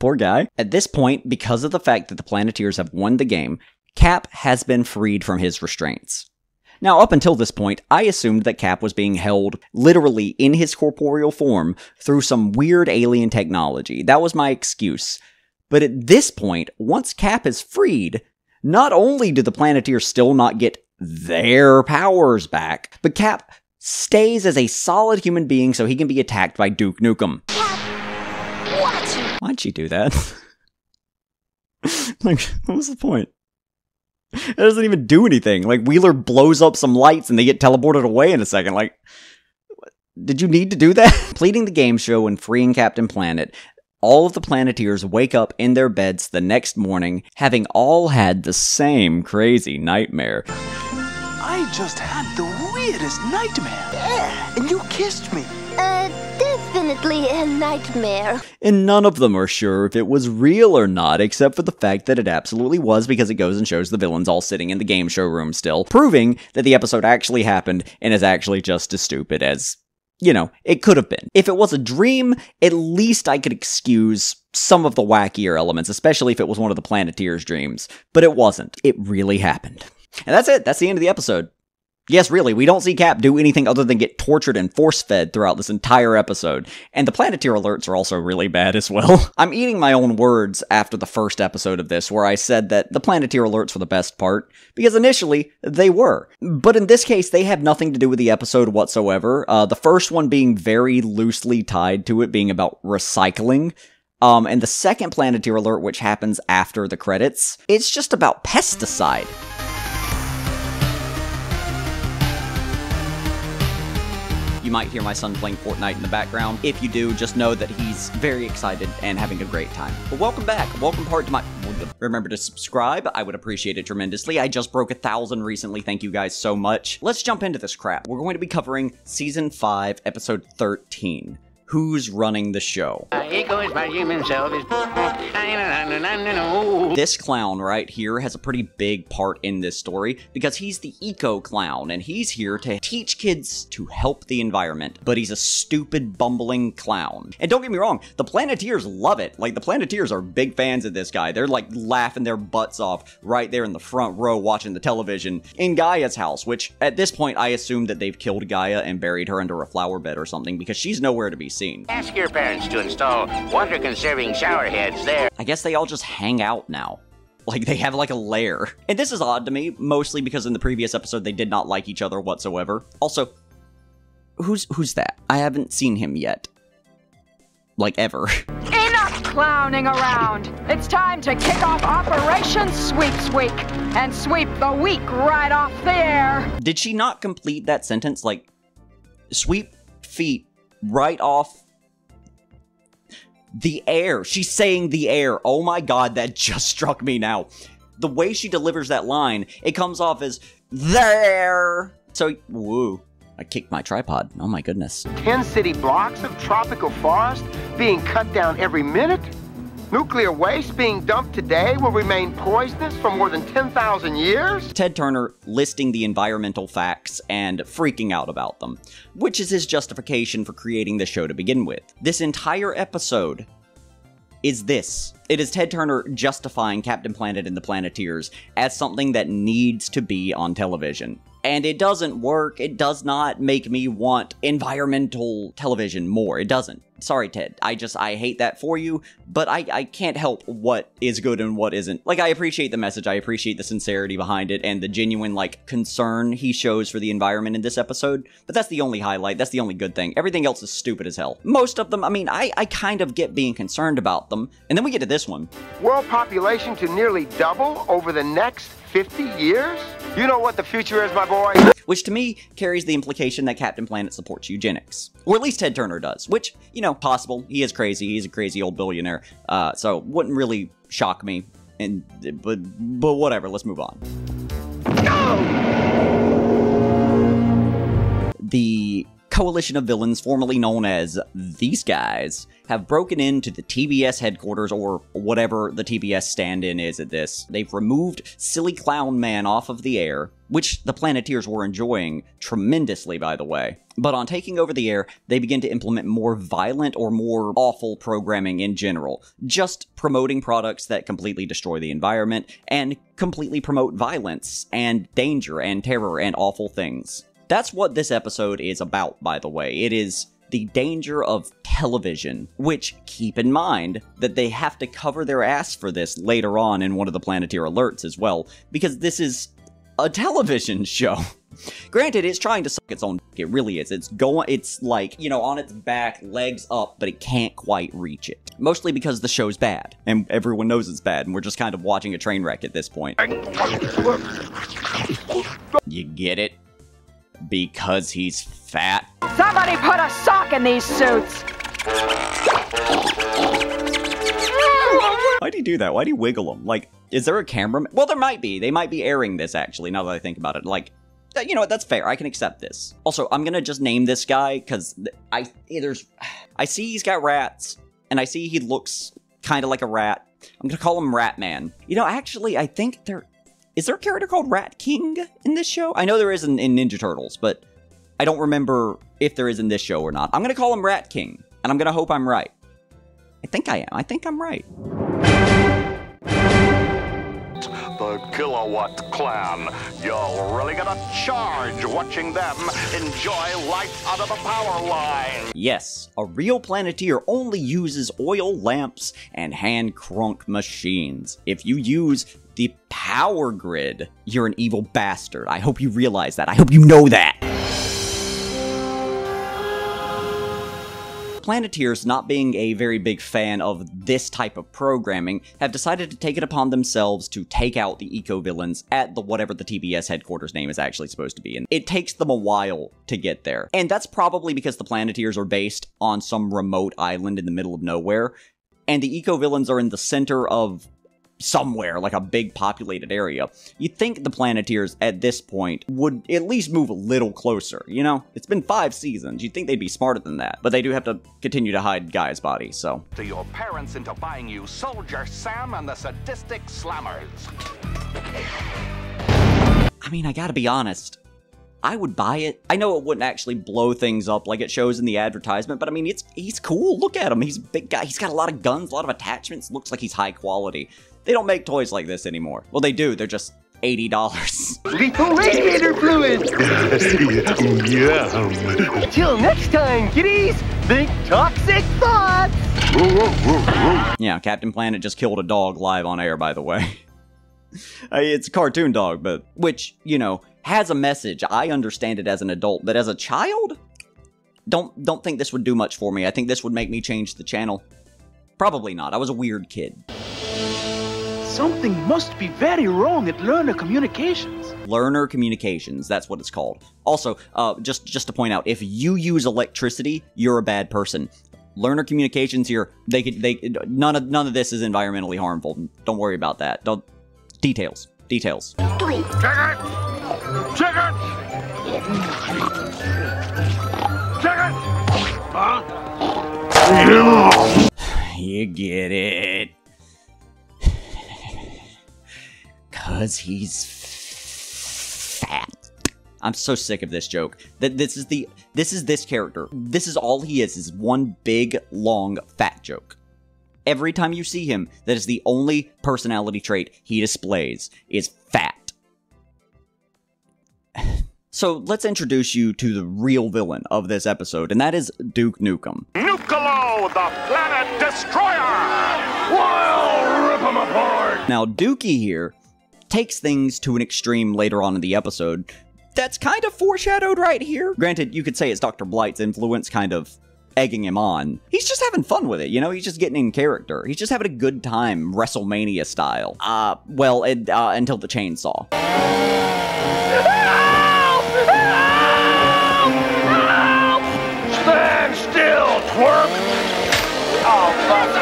Poor guy. At this point, because of the fact that the Planeteers have won the game, Cap has been freed from his restraints. Now, up until this point, I assumed that Cap was being held literally in his corporeal form through some weird alien technology. That was my excuse. But at this point, once Cap is freed, not only do the Planeteers still not get their powers back, but Cap stays as a solid human being so he can be attacked by Duke Nukem. Cap, what? Why'd she do that? Like, what was the point? It doesn't even do anything. Like, Wheeler blows up some lights and they get teleported away in a second. Like, did you need to do that? Completing the game show and freeing Captain Planet, all of the Planeteers wake up in their beds the next morning, having all had the same crazy nightmare. I just had the weirdest nightmare. Yeah, and you kissed me. Uh, definitely a nightmare. And none of them are sure if it was real or not, except for the fact that it absolutely was, because it goes and shows the villains all sitting in the game show room still, proving that the episode actually happened and is actually just as stupid as... you know, it could have been. If it was a dream, at least I could excuse some of the wackier elements, especially if it was one of the Planeteers' dreams. But it wasn't. It really happened. And that's it. That's the end of the episode. Yes, really, we don't see Cap do anything other than get tortured and force-fed throughout this entire episode. And the Planeteer alerts are also really bad as well. I'm eating my own words after the first episode of this, where I said that the Planeteer alerts were the best part, because initially, they were. But in this case, they have nothing to do with the episode whatsoever, uh, the first one being very loosely tied to it being about recycling. Um, and the second Planeteer alert, which happens after the credits, it's just about pesticide. You might hear my son playing Fortnite in the background. If you do, just know that he's very excited and having a great time. But welcome back. Welcome part to my... Remember to subscribe. I would appreciate it tremendously. I just broke a thousand recently. Thank you guys so much. Let's jump into this crap. We're going to be covering Season five, Episode thirteen. Who's running the show? Uh, here goes my human self. This clown right here has a pretty big part in this story because he's the eco-clown and he's here to teach kids to help the environment, but he's a stupid, bumbling clown. And don't get me wrong, the Planeteers love it. Like, the Planeteers are big fans of this guy. They're, like, laughing their butts off right there in the front row watching the television in Gaia's house, which, at this point, I assume that they've killed Gaia and buried her under a flower bed or something because she's nowhere to be seen. Ask your parents to install water-conserving shower heads there. I guess they all just hang out now. Like, they have, like, a lair. And this is odd to me, mostly because in the previous episode they did not like each other whatsoever. Also, who's who's that? I haven't seen him yet. Like, ever. Enough clowning around! It's time to kick off Operation Sweeps Week, and sweep the week right off the air! Did she not complete that sentence? Like, sweep feet right off the air. She's saying the air. Oh my god, that just struck me now. The way she delivers that line, it comes off as there. So, woo. I kicked my tripod. Oh my goodness. Ten city blocks of tropical forest being cut down every minute. Nuclear waste being dumped today will remain poisonous for more than ten thousand years. Ted Turner listing the environmental facts and freaking out about them, which is his justification for creating the show to begin with. This entire episode is this. It is Ted Turner justifying Captain Planet and the Planeteers as something that needs to be on television. And it doesn't work. It does not make me want environmental television more. It doesn't. Sorry, Ted. I just, I hate that for you, but I, I can't help what is good and what isn't. Like, I appreciate the message. I appreciate the sincerity behind it and the genuine, like, concern he shows for the environment in this episode. But that's the only highlight. That's the only good thing. Everything else is stupid as hell. Most of them, I mean, I, I kind of get being concerned about them. And then we get to this one. World population to nearly double over the next fifty years? You know what the future is, my boy. Which to me carries the implication that Captain Planet supports eugenics. Or at least Ted Turner does, which, you know, possible. He is crazy. He's a crazy old billionaire. Uh, so wouldn't really shock me. And but but whatever, let's move on. No! The coalition of villains, formerly known as these guys, have broken into the T B S headquarters, or whatever the T B S stand-in is at this. They've removed Silly Clown Man off of the air, which the Planeteers were enjoying tremendously, by the way. But on taking over the air, they begin to implement more violent or more awful programming in general, just promoting products that completely destroy the environment and completely promote violence and danger and terror and awful things. That's what this episode is about, by the way. It is the danger of television, which, keep in mind, that they have to cover their ass for this later on in one of the Planeteer alerts as well, because this is a television show. Granted, it's trying to suck its own dick. It really is. It's going, it's like, you know, on its back, legs up, but it can't quite reach it. Mostly because the show's bad, and everyone knows it's bad, and we're just kind of watching a train wreck at this point. You get it? Because he's fat. Somebody put a sock in these suits! Why'd he do that? Why'd he wiggle them? Like, is there a cameraman? Well, there might be. They might be airing this, actually, now that I think about it. Like, you know what? That's fair. I can accept this. Also, I'm gonna just name this guy, because I, there's, I see he's got rats, and I see he looks kind of like a rat. I'm gonna call him Rat Man. You know, actually, I think there... Is there a character called Rat King in this show? I know there is in, in Ninja Turtles, but I don't remember if there is in this show or not. I'm gonna call him Rat King, and I'm gonna hope I'm right. I think I am. I think I'm right. The Kilowatt Clan. You're really gonna charge watching them enjoy life out of a power line. Yes, a real Planeteer only uses oil lamps and hand-crunk machines. If you use the power grid, you're an evil bastard. I hope you realize that. I hope you know that. Planeteers, not being a very big fan of this type of programming, have decided to take it upon themselves to take out the Eco-Villains at the whatever the T B S headquarters name is actually supposed to be in. It takes them a while to get there. And that's probably because the Planeteers are based on some remote island in the middle of nowhere, and the Eco-Villains are in the center of somewhere, like a big populated area. You'd think the Planeteers at this point would at least move a little closer, you know? It's been five seasons. You'd think they'd be smarter than that, but they do have to continue to hide Guy's body, so. To your parents into buying you Soldier Sam and the Sadistic Slammers. I mean, I gotta be honest. I would buy it. I know it wouldn't actually blow things up like it shows in the advertisement, but I mean, it's he's cool. Look at him. He's a big guy. He's got a lot of guns, a lot of attachments. Looks like he's high quality. They don't make toys like this anymore. Well, they do. They're just eighty dollars. Lethal radiator fluid! Yum. Till next time, kiddies, think toxic thoughts! Yeah, Captain Planet just killed a dog live on air, by the way. It's a cartoon dog, but which, you know, has a message. I understand it as an adult, but as a child, don't don't think this would do much for me. I think this would make me change the channel. Probably not. I was a weird kid. Something must be very wrong at Lerner Communications. Lerner Communications, that's what it's called. Also, uh, just, just to point out, if you use electricity, you're a bad person. Lerner Communications here, they could, they, none of, none of this is environmentally harmful. Don't worry about that. Don't, details, details. Three. Check it! Check it! Check it! Huh? You get it. Because he's fat. I'm so sick of this joke. That this is the this is this character. This is all he is, is one big, long, fat joke. Every time you see him, that is the only personality trait he displays, is fat. So let's introduce you to the real villain of this episode, and that is Duke Nukem. Nukalo, the planet destroyer! We'll rip him apart! Now, Dookie here takes things to an extreme later on in the episode. That's kind of foreshadowed right here. Granted, you could say it's Doctor Blight's influence kind of egging him on. He's just having fun with it, you know? He's just getting in character. He's just having a good time, WrestleMania style. Uh, well, it, uh, until the chainsaw. Help! Help! Help! Stand still, twerp! Oh, fuck.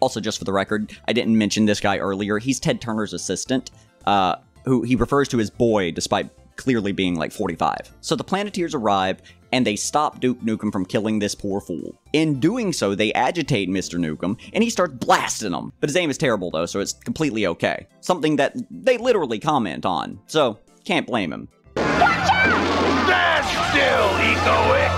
Also, just for the record, I didn't mention this guy earlier. He's Ted Turner's assistant, uh, who he refers to as boy, despite clearly being like forty-five. So the Planeteers arrive, and they stop Duke Nukem from killing this poor fool. In doing so, they agitate Mister Nukem, and he starts blasting them. But his aim is terrible, though, so it's completely okay. Something that they literally comment on, so can't blame him. Watch out! That's still egoic!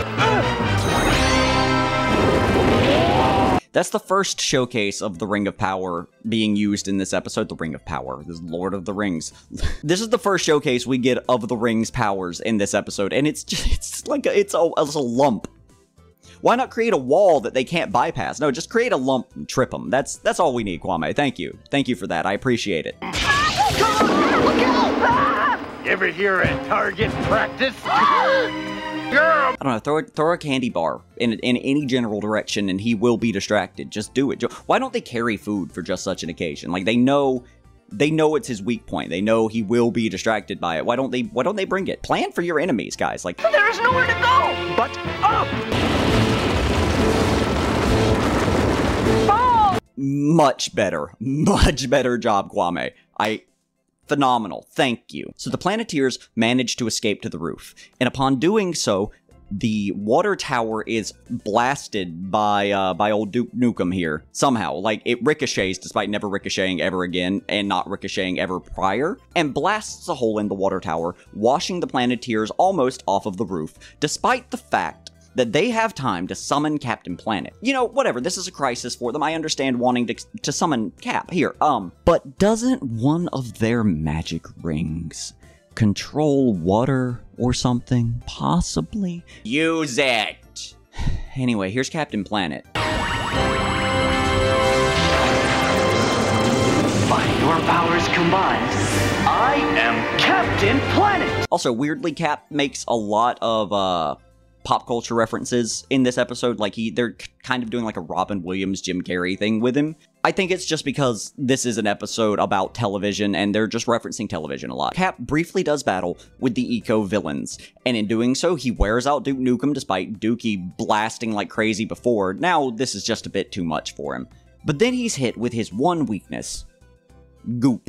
That's the first showcase of the Ring of Power being used in this episode. The Ring of Power. This is Lord of the Rings. This is the first showcase we get of the Ring's powers in this episode, and it's just, it's like a, it's, a, it's a lump. Why not create a wall that they can't bypass? No, just create a lump and trip them. That's that's all we need, Kwame. Thank you. Thank you for that. I appreciate it. You ever hear a target practice? I don't know, throw a, throw a candy bar in, in any general direction and he will be distracted. Just do it. Why don't they carry food for just such an occasion? Like, they know they know it's his weak point. They know he will be distracted by it. Why don't they Why don't they bring it? Plan for your enemies, guys. Like, there is nowhere to go but up! Ball! Much better. Much better job, Kwame. I... Phenomenal. Thank you. So the Planeteers manage to escape to the roof, and upon doing so, the water tower is blasted by uh, by old Duke Nukem here. Somehow, like, it ricochets despite never ricocheting ever again and not ricocheting ever prior, and blasts a hole in the water tower, washing the Planeteers almost off of the roof, despite the fact that they have time to summon Captain Planet. You know, whatever, this is a crisis for them. I understand wanting to, to summon Cap here, um. But doesn't one of their magic rings control water or something? Possibly? Use it! Anyway, here's Captain Planet. By your powers combined, I am Captain Planet! Also, weirdly, Cap makes a lot of, uh... pop culture references in this episode. Like, he, they're kind of doing like a Robin Williams, Jim Carrey thing with him. I think it's just because this is an episode about television and they're just referencing television a lot. Cap briefly does battle with the Eco-Villains, and in doing so, he wears out Duke Nukem despite Dookie blasting like crazy before. Now, this is just a bit too much for him. But then he's hit with his one weakness. Goop.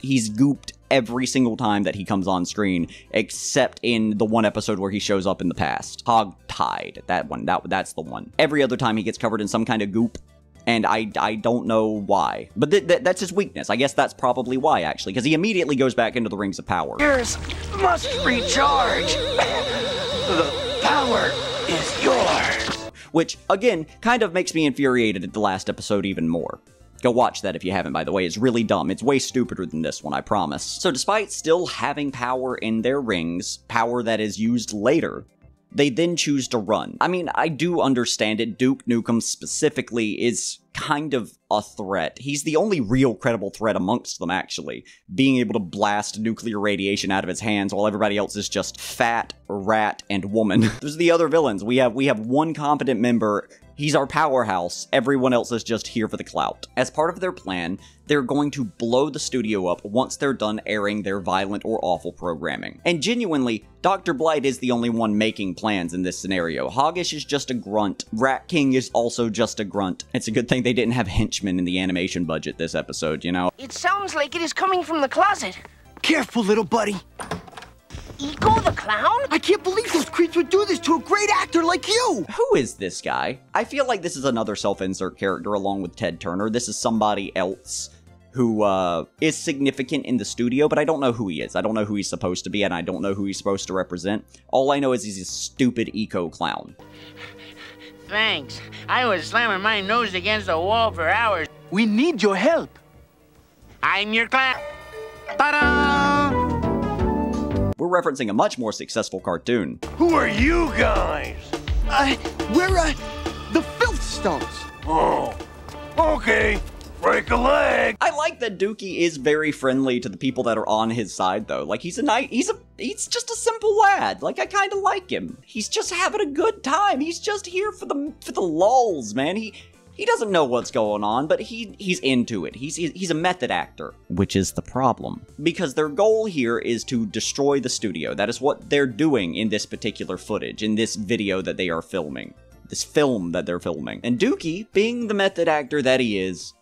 He's gooped every single time that he comes on screen, except in the one episode where he shows up in the past. Hog Tide, that one, that, that's the one. Every other time he gets covered in some kind of goop, and I, I don't know why. But th th that's his weakness. I guess that's probably why, actually, because he immediately goes back into the Rings of Power. Yours must recharge. The power is yours. Which, again, kind of makes me infuriated at the last episode even more. Go watch that if you haven't, by the way. It's really dumb. It's way stupider than this one, I promise. So despite still having power in their rings, power that is used later, they then choose to run. I mean, I do understand it. Duke Nukem specifically is kind of a threat. He's the only real credible threat amongst them, actually. Being able to blast nuclear radiation out of his hands while everybody else is just fat, rat, and woman. Those are the other villains. We have, we have one competent member. He's our powerhouse. Everyone else is just here for the clout. As part of their plan, they're going to blow the studio up once they're done airing their violent or awful programming. And genuinely, Doctor Blight is the only one making plans in this scenario. Hoggish is just a grunt. Rat King is also just a grunt. It's a good thing they didn't have henchmen in the animation budget this episode, you know? It sounds like it is coming from the closet. Careful, little buddy. Eco the clown? I can't believe those creeps would do this to a great actor like you! Who is this guy? I feel like this is another self-insert character along with Ted Turner. This is somebody else who uh, is significant in the studio, but I don't know who he is. I don't know who he's supposed to be, and I don't know who he's supposed to represent. All I know is he's a stupid eco-clown. Thanks. I was slamming my nose against the wall for hours. We need your help. I'm your clown. Ta-da! We're referencing a much more successful cartoon. Who are you guys? Uh, we're, uh, the Filth Stones. Oh, okay. Break a leg. I like that Dookie is very friendly to the people that are on his side, though. Like, he's a nice, he's a, he's just a simple lad. Like, I kind of like him. He's just having a good time. He's just here for the, for the lulz, man. He... He doesn't know what's going on, but he he's into it. He's he's a method actor, which is the problem. Because their goal here is to destroy the studio. That is what they're doing in this particular footage, in this video that they are filming. This film that they're filming. And Dookie, being the method actor that he is,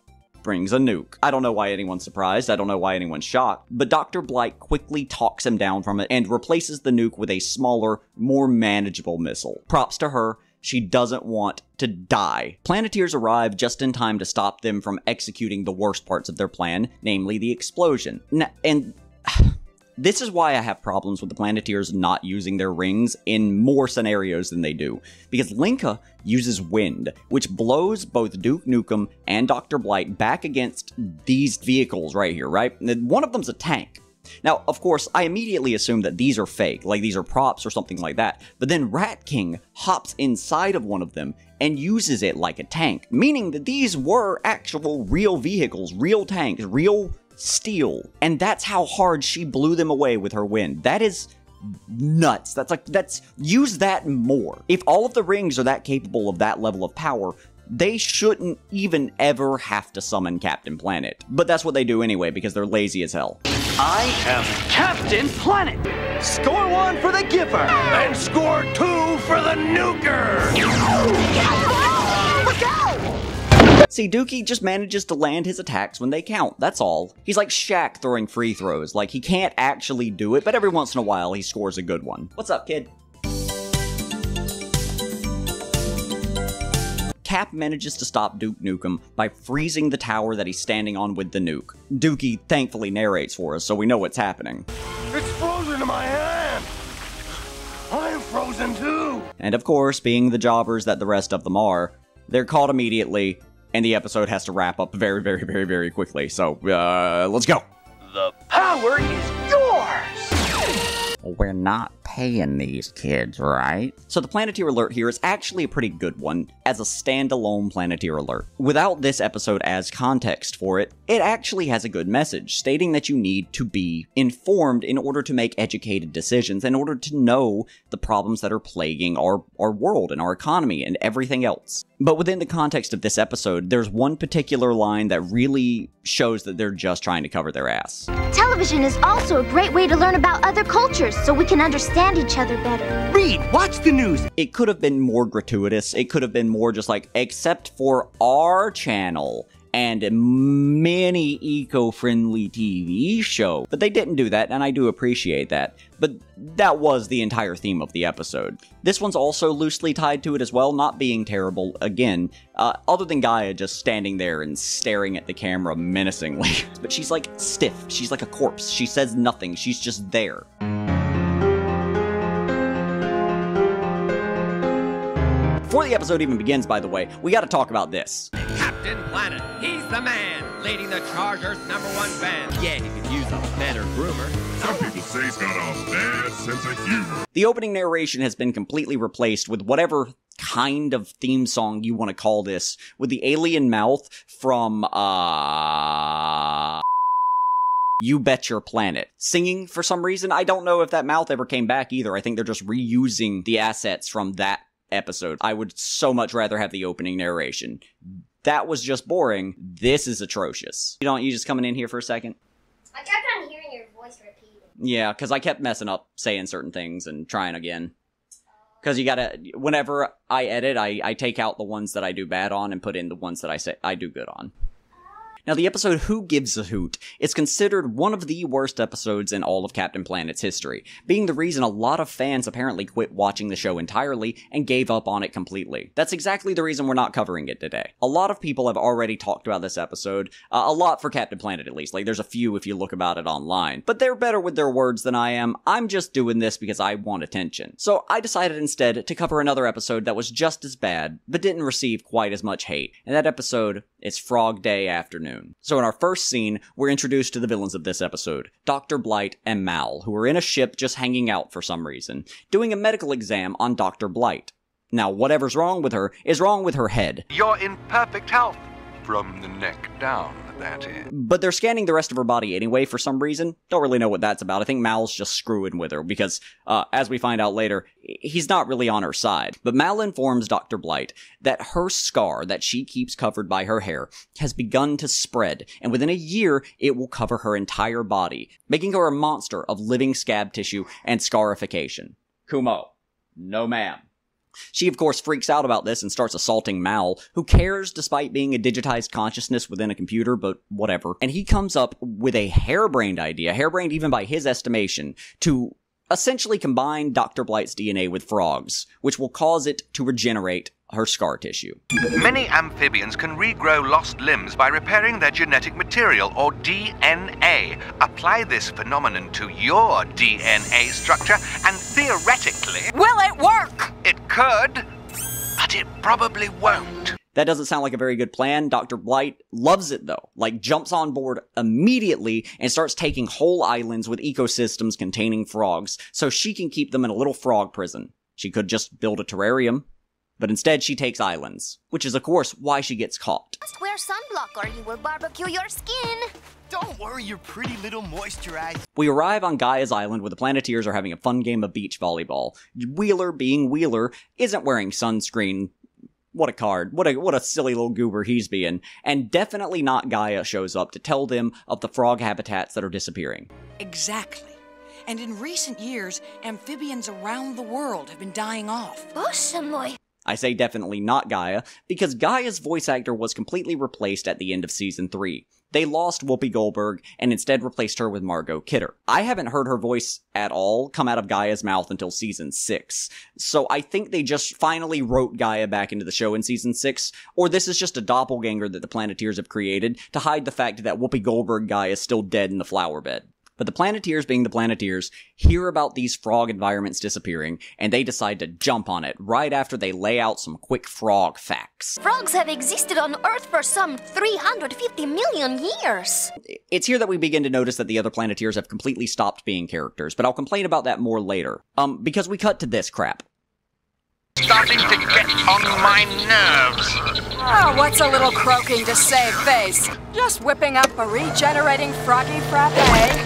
brings a nuke. I don't know why anyone's surprised, I don't know why anyone's shocked, but Doctor Blight quickly talks him down from it and replaces the nuke with a smaller, more manageable missile. Props to her. She doesn't want to die. Planeteers arrive just in time to stop them from executing the worst parts of their plan, namely the explosion. N- and this is why I have problems with the Planeteers not using their rings in more scenarios than they do. Because Linka uses wind, which blows both Duke Nukem and Doctor Blight back against these vehicles right here, right? One of them's a tank. Now, of course, I immediately assume that these are fake, like these are props or something like that, but then Rat King hops inside of one of them and uses it like a tank, meaning that these were actual real vehicles, real tanks, real steel, and that's how hard she blew them away with her wind. That is nuts. That's like, that's, use that more. If all of the rings are that capable of that level of power, they shouldn't even ever have to summon Captain Planet. But that's what they do anyway, because they're lazy as hell. I am Captain Planet! Score one for the Gipper! And score two for the Nuker! Look out! See, Dookie just manages to land his attacks when they count, that's all. He's like Shaq throwing free throws, like he can't actually do it, but every once in a while he scores a good one. What's up, kid? Cap manages to stop Duke Nukem by freezing the tower that he's standing on with the nuke. Dookie thankfully narrates for us, so we know what's happening. It's frozen to my hand! I'm frozen too! And of course, being the jobbers that the rest of them are, they're caught immediately, and the episode has to wrap up very, very, very, very quickly. So, uh, let's go! The power is yours! We're not paying these kids, right? So the Planeteer alert here is actually a pretty good one as a standalone Planeteer alert. Without this episode as context for it, it actually has a good message stating that you need to be informed in order to make educated decisions, in order to know the problems that are plaguing our, our world and our economy and everything else. But within the context of this episode, there's one particular line that really shows that they're just trying to cover their ass. Television is also a great way to learn about other cultures so we can understand each other better. Read, watch the news. It could have been more gratuitous. It could have been more just like, except for our channel and many eco-friendly T V show. But they didn't do that, and I do appreciate that. But that was the entire theme of the episode. This one's also loosely tied to it as well, not being terrible, again, uh, other than Gaia just standing there and staring at the camera menacingly. But she's like stiff. She's like a corpse. She says nothing. She's just there. Before the episode even begins, by the way, we gotta talk about this. Captain Planet. He's the man, leading the Chargers' number one band. Yeah, he could use a better groomer. Some people say he's got a bad sense of humor. The opening narration has been completely replaced with whatever kind of theme song you want to call this, with the alien mouth from, uh... You Bet Your Planet. Singing, for some reason, I don't know if that mouth ever came back either. I think they're just reusing the assets from that episode. I would so much rather have the opening narration. That was just boring. This is atrocious. You don't, you just coming in here for a second? I kept on hearing your voice repeating. Yeah, because I kept messing up saying certain things and trying again. Because you gotta, whenever I edit, I, I take out the ones that I do bad on and put in the ones that I say I do good on. Now, the episode Who Gives a Hoot is considered one of the worst episodes in all of Captain Planet's history, being the reason a lot of fans apparently quit watching the show entirely and gave up on it completely. That's exactly the reason we're not covering it today. A lot of people have already talked about this episode, uh, a lot for Captain Planet at least, like there's a few if you look about it online, but they're better with their words than I am. I'm just doing this because I want attention. So I decided instead to cover another episode that was just as bad, but didn't receive quite as much hate, and that episode is Frog Day Afternoon. So in our first scene, we're introduced to the villains of this episode, Doctor Blight and Mal, who are in a ship just hanging out for some reason, doing a medical exam on Doctor Blight. Now, whatever's wrong with her is wrong with her head. You're in perfect health. From the neck down, that is. But they're scanning the rest of her body anyway for some reason. Don't really know what that's about. I think Mal's just screwing with her because, uh, as we find out later, he's not really on her side. But Mal informs Doctor Blight that her scar that she keeps covered by her hair has begun to spread, and within a year, it will cover her entire body, making her a monster of living scab tissue and scarification. Kumo. No ma'am. She, of course, freaks out about this and starts assaulting Mal, who cares despite being a digitized consciousness within a computer, but whatever. And he comes up with a harebrained idea, harebrained even by his estimation, to essentially combine Doctor Blight's D N A with frogs, which will cause it to regenerate her scar tissue. Many amphibians can regrow lost limbs by repairing their genetic material, or D N A. Apply this phenomenon to your D N A structure, and theoretically... will it work? It could, but it probably won't. That doesn't sound like a very good plan. Doctor Blight loves it, though. Like, jumps on board immediately and starts taking whole islands with ecosystems containing frogs, so she can keep them in a little frog prison. She could just build a terrarium. But instead, she takes islands, which is, of course, why she gets caught. Just wear sunblock or you will barbecue your skin. Don't worry, you're pretty little moisturized. We arrive on Gaia's island where the Planeteers are having a fun game of beach volleyball. Wheeler, being Wheeler, isn't wearing sunscreen. What a card. What a, what a silly little goober he's being. And definitely not Gaia shows up to tell them of the frog habitats that are disappearing. Exactly. And in recent years, amphibians around the world have been dying off. Bosomoy. I say definitely not Gaia, because Gaia's voice actor was completely replaced at the end of Season three. They lost Whoopi Goldberg and instead replaced her with Margot Kidder. I haven't heard her voice at all come out of Gaia's mouth until Season six, so I think they just finally wrote Gaia back into the show in Season six, or this is just a doppelganger that the Planeteers have created to hide the fact that Whoopi Goldberg Gaia is still dead in the flower bed. But the Planeteers, being the Planeteers, hear about these frog environments disappearing, and they decide to jump on it right after they lay out some quick frog facts. Frogs have existed on Earth for some three hundred fifty million years. It's here that we begin to notice that the other Planeteers have completely stopped being characters, but I'll complain about that more later. Um, because we cut to this crap. Starting to get on my nerves. Oh, what's a little croaking to save face? Just whipping up a regenerating froggy frappe.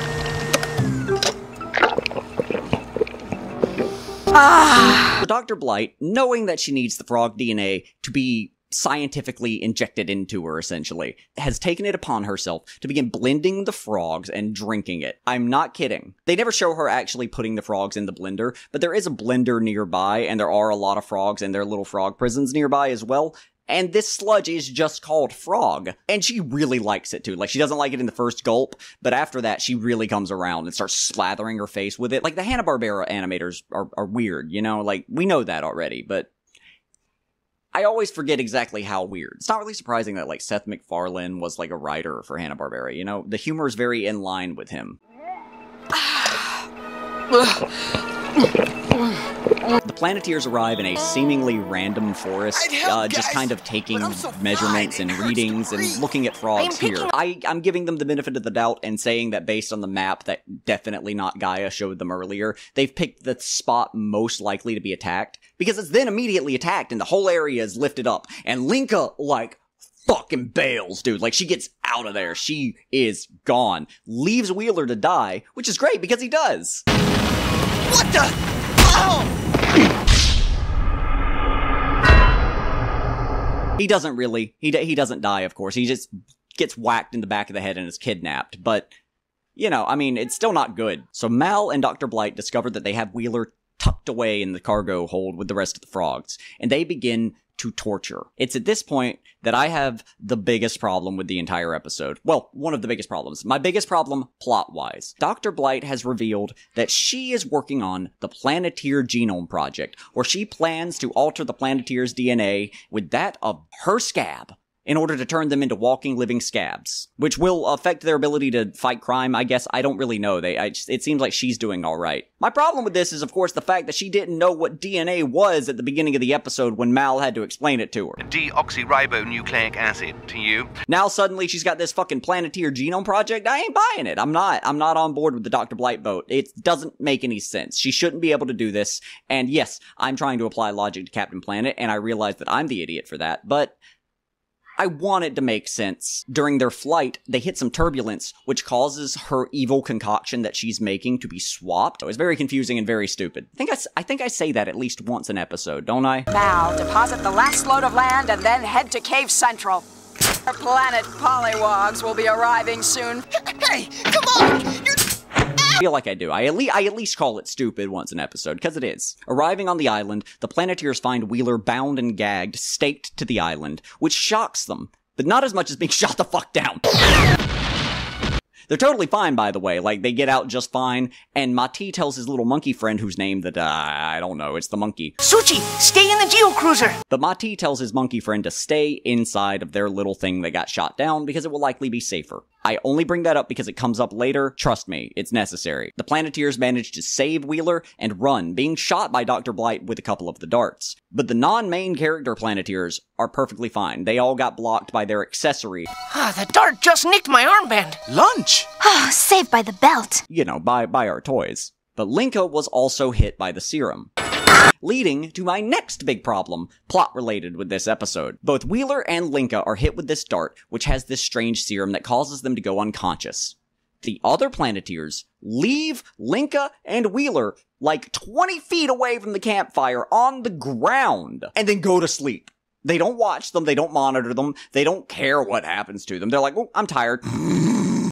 Ah. So Doctor Blight, knowing that she needs the frog D N A to be scientifically injected into her, essentially, has taken it upon herself to begin blending the frogs and drinking it. I'm not kidding. They never show her actually putting the frogs in the blender, but there is a blender nearby, and there are a lot of frogs in their little frog prisons nearby as well. And this sludge is just called frog. And she really likes it, too. Like, she doesn't like it in the first gulp, but after that, she really comes around and starts slathering her face with it. Like, the Hanna-Barbera animators are, are weird, you know? Like, we know that already, but I always forget exactly how weird. It's not really surprising that, like, Seth MacFarlane was, like, a writer for Hanna-Barbera, you know? The humor is very in line with him. The Planeteers arrive in a seemingly random forest, uh, just kind of taking measurements and readings and looking at frogs here. I, I'm giving them the benefit of the doubt and saying that based on the map that definitely not Gaia showed them earlier, they've picked the spot most likely to be attacked, because it's then immediately attacked and the whole area is lifted up. And Linka, like, fucking bails, dude. Like, she gets out of there. She is gone. Leaves Wheeler to die, which is great because he does. What the? Oh! He doesn't really, he, he doesn't die, of course. He just gets whacked in the back of the head and is kidnapped. But, you know, I mean, it's still not good. So Mal and Doctor Blight discover that they have Wheeler tucked away in the cargo hold with the rest of the frogs, and they begin to torture. It's at this point that I have the biggest problem with the entire episode. Well, one of the biggest problems. My biggest problem, plot-wise. Doctor Blight has revealed that she is working on the Planeteer Genome Project, where she plans to alter the Planeteer's D N A with that of her scab, in order to turn them into walking, living scabs, which will affect their ability to fight crime, I guess. I don't really know. They, I, it seems like she's doing all right. My problem with this is, of course, the fact that she didn't know what D N A was at the beginning of the episode when Mal had to explain it to her. Deoxyribonucleic acid, to you. Now suddenly she's got this fucking Planeteer Genome Project? I ain't buying it. I'm not. I'm not on board with the Doctor Blight boat. It doesn't make any sense. She shouldn't be able to do this. And yes, I'm trying to apply logic to Captain Planet, and I realize that I'm the idiot for that, but I want it to make sense. During their flight, they hit some turbulence, which causes her evil concoction that she's making to be swapped. It's very confusing and very stupid. I think I, I think I say that at least once an episode, don't I? Mal, deposit the last load of land and then head to Cave Central. Our planet Pollywogs will be arriving soon. Hey, come on! You're I feel like I do. I at, le I at least call it stupid once an episode, because it is. Arriving on the island, the Planeteers find Wheeler bound and gagged, staked to the island, which shocks them, but not as much as being shot the fuck down. They're totally fine, by the way. Like, they get out just fine, and Ma-Ti tells his little monkey friend, whose name that, uh, I don't know, it's the monkey. Suchi, stay in the geocruiser! But Ma-Ti tells his monkey friend to stay inside of their little thing that got shot down, because it will likely be safer. I only bring that up because it comes up later. Trust me, it's necessary. The Planeteers manage to save Wheeler and run, being shot by Doctor Blight with a couple of the darts. But the non-main character Planeteers are perfectly fine. They all got blocked by their accessory. Ah, the dart just nicked my armband. Lunch! Ah, saved by the belt. You know, by, by our toys. But Linka was also hit by the serum, leading to my next big problem, plot-related with this episode. Both Wheeler and Linka are hit with this dart, which has this strange serum that causes them to go unconscious. The other Planeteers leave Linka and Wheeler like twenty feet away from the campfire on the ground, and then go to sleep. They don't watch them, they don't monitor them, they don't care what happens to them. They're like, oh, I'm tired.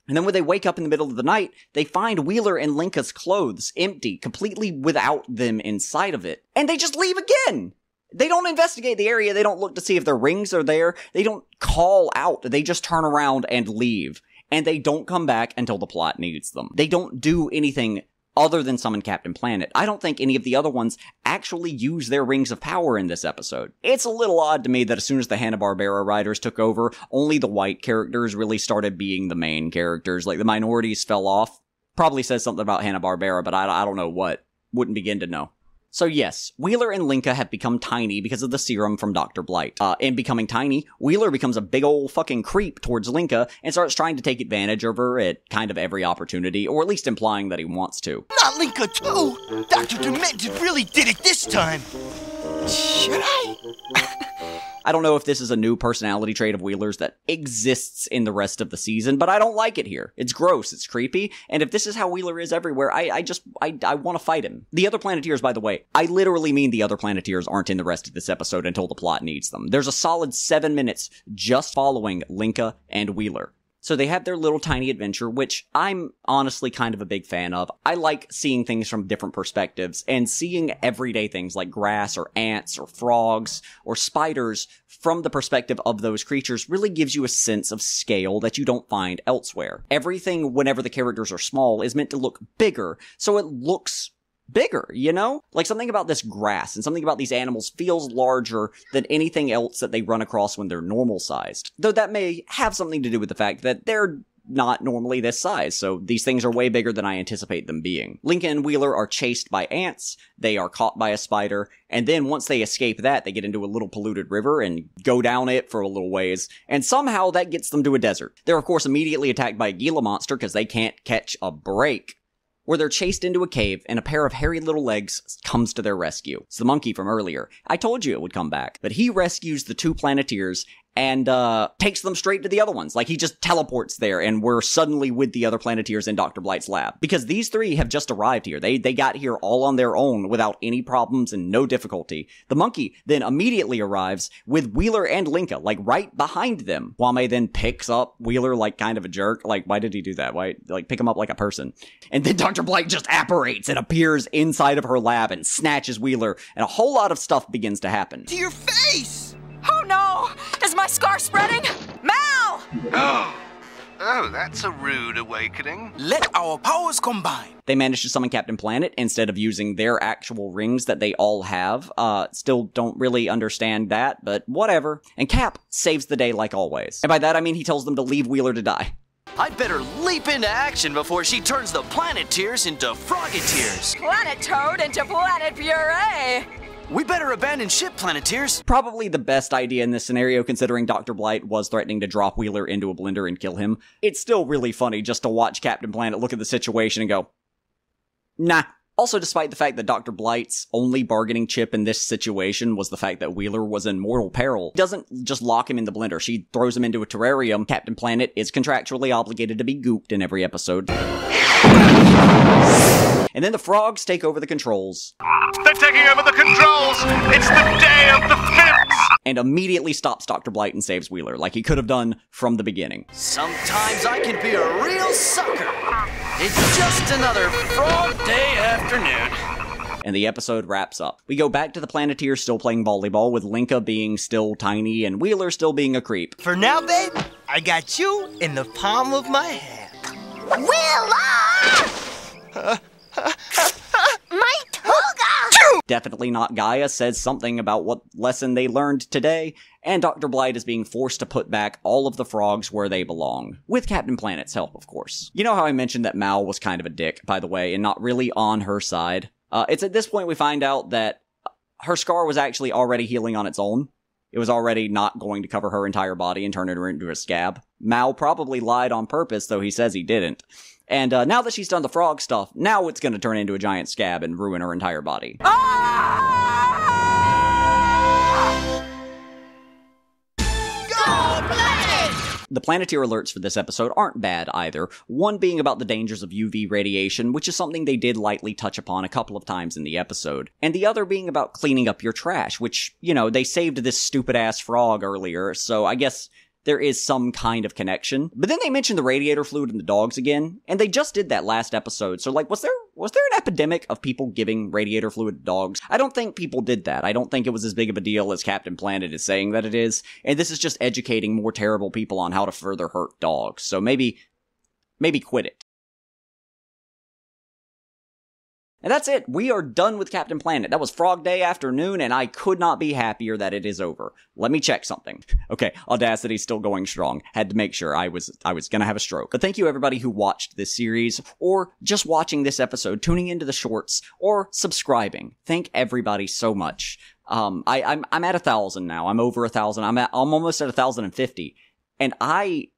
And then when they wake up in the middle of the night, they find Wheeler and Linka's clothes empty, completely without them inside of it. And they just leave again! They don't investigate the area, they don't look to see if their rings are there, they don't call out, they just turn around and leave. And they don't come back until the plot needs them. They don't do anything other than summon Captain Planet. I don't think any of the other ones actually use their rings of power in this episode. It's a little odd to me that as soon as the Hanna-Barbera writers took over, only the white characters really started being the main characters. Like, the minorities fell off. Probably says something about Hanna-Barbera, but I, I don't know what. Wouldn't begin to know. So yes, Wheeler and Linka have become tiny because of the serum from Doctor Blight. Uh, in becoming tiny, Wheeler becomes a big old fucking creep towards Linka and starts trying to take advantage of her at kind of every opportunity, or at least implying that he wants to. Not Linka too! Doctor Demented really did it this time! Should I? I don't know if this is a new personality trait of Wheeler's that exists in the rest of the season, but I don't like it here. It's gross, it's creepy, and if this is how Wheeler is everywhere, I, I just, I, I want to fight him. The other Planeteers, by the way, I literally mean the other Planeteers aren't in the rest of this episode until the plot needs them. There's a solid seven minutes just following Linka and Wheeler. So they have their little tiny adventure, which I'm honestly kind of a big fan of. I like seeing things from different perspectives and seeing everyday things like grass or ants or frogs or spiders from the perspective of those creatures really gives you a sense of scale that you don't find elsewhere. Everything, whenever the characters are small, is meant to look bigger, so it looks bigger, you know? Like, something about this grass and something about these animals feels larger than anything else that they run across when they're normal-sized. Though that may have something to do with the fact that they're not normally this size, so these things are way bigger than I anticipate them being. Linka and Wheeler are chased by ants, they are caught by a spider, and then once they escape that, they get into a little polluted river and go down it for a little ways, and somehow that gets them to a desert. They're of course immediately attacked by a Gila monster because they can't catch a break, where they're chased into a cave and a pair of hairy little legs comes to their rescue. It's the monkey from earlier. I told you it would come back. But he rescues the two Planeteers and uh takes them straight to the other ones. Like, he just teleports there and we're suddenly with the other Planeteers in Doctor Blight's lab. Because these three have just arrived here. They they got here all on their own without any problems and no difficulty. The monkey then immediately arrives with Wheeler and Linka, like, right behind them. Kwame then picks up Wheeler like kind of a jerk. Like, why did he do that? Why, like, pick him up like a person? And then Doctor Blight just apparates and appears inside of her lab and snatches Wheeler, and a whole lot of stuff begins to happen. To your face! Oh no! Is my scar spreading? Mal! Oh. Oh, that's a rude awakening. Let our powers combine. They managed to summon Captain Planet instead of using their actual rings that they all have. Uh, still don't really understand that, but whatever. And Cap saves the day like always. And by that I mean he tells them to leave Wheeler to die. I'd better leap into action before she turns the Planeteers into Frogeteers. Planet Toad into Planet Puree. We better abandon ship, Planeteers! Probably the best idea in this scenario, considering Doctor Blight was threatening to drop Wheeler into a blender and kill him. It's still really funny just to watch Captain Planet look at the situation and go, nah. Also, despite the fact that Doctor Blight's only bargaining chip in this situation was the fact that Wheeler was in mortal peril, doesn't just lock him in the blender. She throws him into a terrarium. Captain Planet is contractually obligated to be gooped in every episode. And then the frogs take over the controls. They're taking over the controls! It's the day of the flips! And immediately stops Doctor Blight and saves Wheeler, like he could have done from the beginning. Sometimes I can be a real sucker! It's just another Frog Day Afternoon. And the episode wraps up. We go back to the Planeteers still playing volleyball, with Linka being still tiny and Wheeler still being a creep. For now, babe, I got you in the palm of my hand. Wheeler! Uh, uh, uh, uh, my toga! Definitely Not Gaia says something about what lesson they learned today, and Doctor Blight is being forced to put back all of the frogs where they belong. With Captain Planet's help, of course. You know how I mentioned that Mal was kind of a dick, by the way, and not really on her side? Uh, it's at this point we find out that her scar was actually already healing on its own. It was already not going to cover her entire body and turn her into a scab. Mal probably lied on purpose, though he says he didn't. And uh, now that she's done the frog stuff, now it's going to turn into a giant scab and ruin her entire body. Ah! The Planeteer alerts for this episode aren't bad either, one being about the dangers of U V radiation, which is something they did lightly touch upon a couple of times in the episode, and the other being about cleaning up your trash, which, you know, they saved this stupid-ass frog earlier, so I guess there is some kind of connection. But then they mentioned the radiator fluid and the dogs again, and they just did that last episode, so like, was there... Was there an epidemic of people giving radiator fluid to dogs? I don't think people did that. I don't think it was as big of a deal as Captain Planet is saying that it is. And this is just educating more terrible people on how to further hurt dogs. So maybe, maybe quit it. And that's it. We are done with Captain Planet. That was Frog Day Afternoon, and I could not be happier that it is over. Let me check something. Okay, Audacity's still going strong. Had to make sure I was I was gonna have a stroke. But thank you everybody who watched this series, or just watching this episode, tuning into the shorts, or subscribing. Thank everybody so much. Um, I, I'm I'm at a thousand now. I'm over a thousand. I'm at I'm almost at a thousand and fifty, and I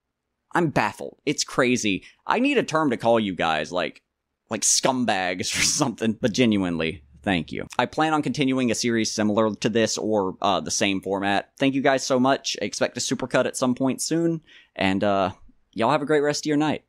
I'm baffled. It's crazy. I need a term to call you guys, like. like scumbags or something, but genuinely, thank you. I plan on continuing a series similar to this or uh, the same format. Thank you guys so much. I expect a supercut at some point soon, and uh, y'all have a great rest of your night.